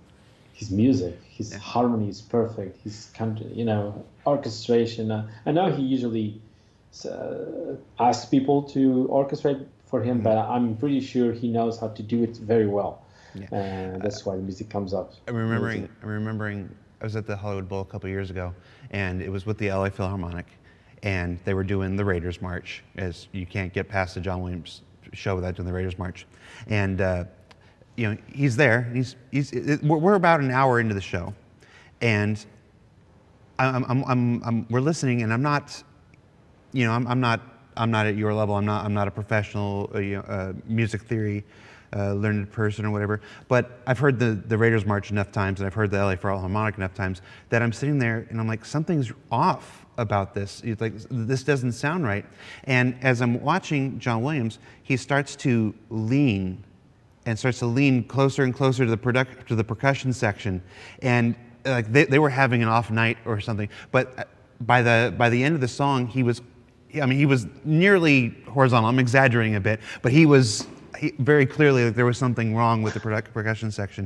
his music. His yeah. harmony is perfect. His country, you know, orchestration. Uh, I know he usually uh, asks people to orchestrate for him, mm-hmm. but I'm pretty sure he knows how to do it very well. Yeah. Uh, that's uh, why the music comes up. I'm remembering. Music. I'm remembering. I was at the Hollywood Bowl a couple of years ago, and it was with the L A Philharmonic, and they were doing the Raiders March, as you can't get past the John Williams show without doing the Raiders March, and. Uh, You know, he's there. He's, he's, it, we're about an hour into the show, and I'm, I'm, I'm, I'm, we're listening. And I'm not, you know, I'm, I'm not, I'm not at your level. I'm not, I'm not a professional uh, you know, uh, music theory uh, learned person or whatever. But I've heard the the Raiders March enough times, and I've heard the L A Philharmonic enough times that I'm sitting there and I'm like, something's off about this. It's like, this doesn't sound right. And as I'm watching John Williams, he starts to lean. And starts to lean closer and closer to the product to the percussion section, and like they, they were having an off night or something. But by the by the end of the song, he was, I mean, he was nearly horizontal. I'm exaggerating a bit, but he was he, very clearly like there was something wrong with the product, percussion section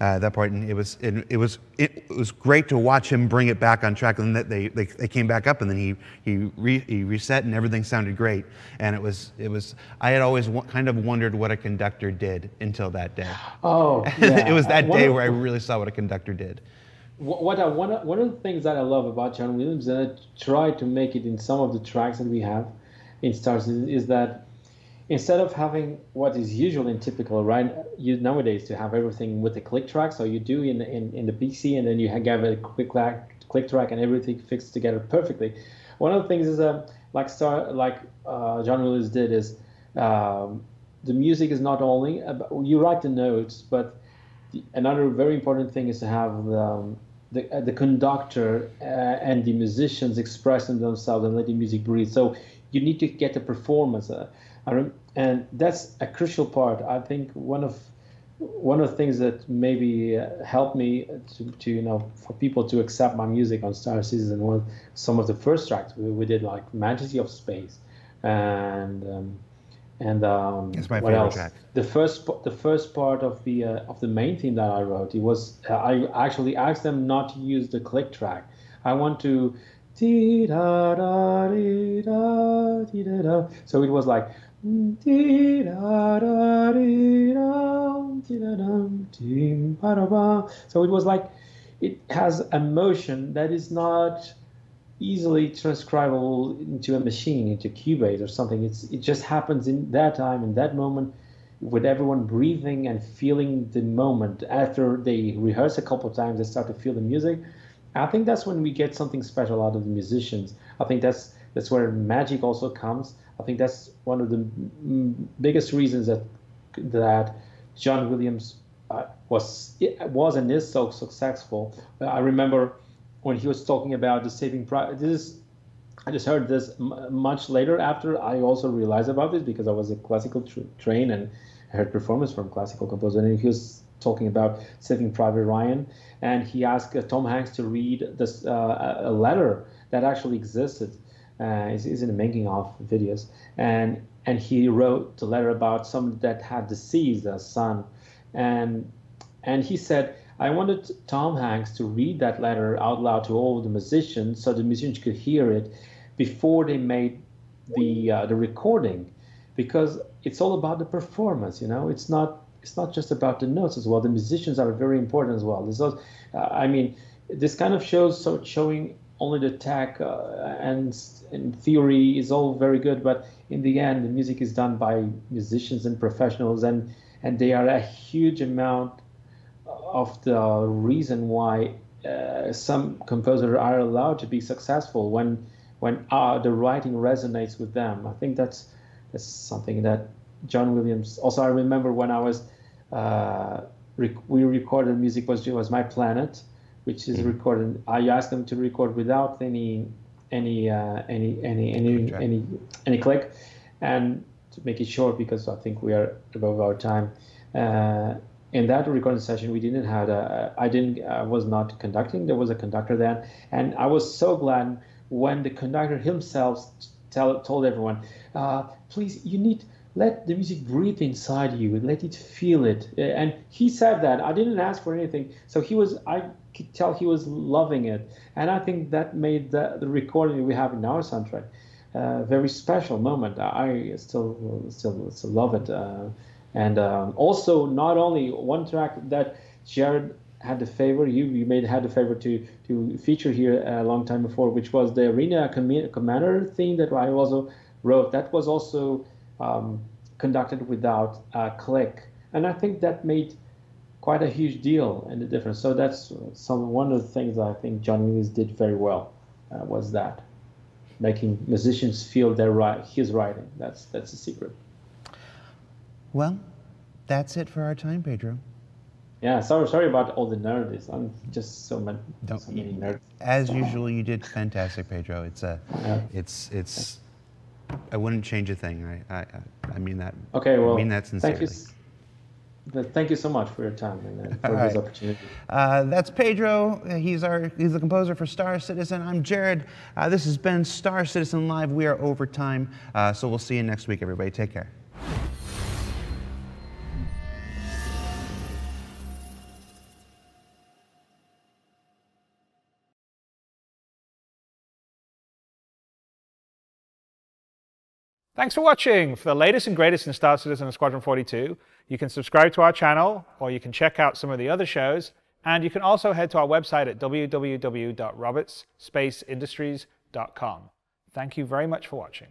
uh, at that point. And it was it, it was it, it was great to watch him bring it back on track. And that they, they they came back up, and then he he re, he reset, and everything sounded great. And it was it was I had always kind of wondered what a conductor did until that day. Oh, yeah. It was that uh, day of, where I really saw what a conductor did. What I one of, one of the things that I love about John Williams, and I try to make it in some of the tracks that we have in Star Citizen, is that. Instead of having what is usual and typical, right, you nowadays to have everything with a click track, so you do in in, in the P C, and then you have a click track, click track, and everything fixed together perfectly. One of the things is that, like Star, like uh, John Williams did, is um, the music is not only about, you write the notes, but the, another very important thing is to have the, um, the uh, the conductor uh, and the musicians expressing themselves and letting music breathe. So you need to get a performance, uh, and that's a crucial part. I think one of one of the things that maybe uh, helped me to, to you know for people to accept my music on Star Citizen was some of the first tracks we, we did, like Majesty of Space, and um, and um, it's my what favorite else? Track. The first the first part of the uh, of the main theme that I wrote, it was uh, I actually asked them not to use the click track. I want to. So it was like so it was like it has a motion that is not easily transcribable into a machine, into Cubase or something. It's it just happens in that time, in that moment, with everyone breathing and feeling the moment. After they rehearse a couple of times, they start to feel the music. I think that's when we get something special out of the musicians. I think that's that's where magic also comes. I think that's one of the biggest reasons that that John Williams uh, was was and is so successful. I remember when he was talking about the Saving Private. This is, I just heard this m much later after I also realized about this because I was a classical tr train and I heard performance from classical composers, and he was talking about Saving Private Ryan, and he asked uh, Tom Hanks to read this uh, a letter that actually existed. Uh, it's, it's in the making of videos, and and he wrote the letter about someone that had deceased a son, and and he said, I wanted Tom Hanks to read that letter out loud to all the musicians so the musicians could hear it before they made the uh, the recording, because it's all about the performance. You know, it's not. It's not just about the notes as well. The musicians are very important as well. This is, uh, I mean, this kind of shows, so showing only the tech uh, and, and theory is all very good, but in the end, the music is done by musicians and professionals, and, and they are a huge amount of the reason why uh, some composers are allowed to be successful when when uh, the writing resonates with them. I think that's that's something that John Williams. Also, I remember when I was uh, rec we recorded music was was My Planet, which is recorded. I asked them to record without any any uh, any any any any any click, and to make it short because I think we are above our time. Uh, in that recording session, we didn't have a. I didn't. I was not conducting. There was a conductor then, and I was so glad when the conductor himself tell, told everyone, uh, "Please, you need." Let the music breathe inside you and let it feel it. And he said that. I didn't ask for anything. So he was, I could tell he was loving it. And I think that made the, the recording we have in our soundtrack a very special moment. I still still, still love it. Uh, and um, also, not only one track that Jared had the favor, you, you made had the favor to, to feature here a long time before, which was the Arena Commander theme that I also wrote. That was also. Um, conducted without a click, and I think that made quite a huge deal and the difference. So that's some one of the things I think John Williams did very well uh, was that making musicians feel their right his writing. That's that's the secret. Well, that's it for our time, Pedro. Yeah, sorry, sorry about all the nerds. I'm just so many, so many nerds. As usual, you did fantastic, Pedro. It's a, yeah. it's it's. I wouldn't change a thing. I, I, I mean that. Okay, well, I mean that sincerely. Thank you, thank you so much for your time and for this opportunity. Uh, that's Pedro. He's our he's the composer for Star Citizen. I'm Jared. Uh, this has been Star Citizen Live. We are over time, uh, so we'll see you next week, everybody. Take care. Thanks for watching. For the latest and greatest in Star Citizen and Squadron forty-two, you can subscribe to our channel, or you can check out some of the other shows, and you can also head to our website at w w w dot roberts space industries dot com. Thank you very much for watching.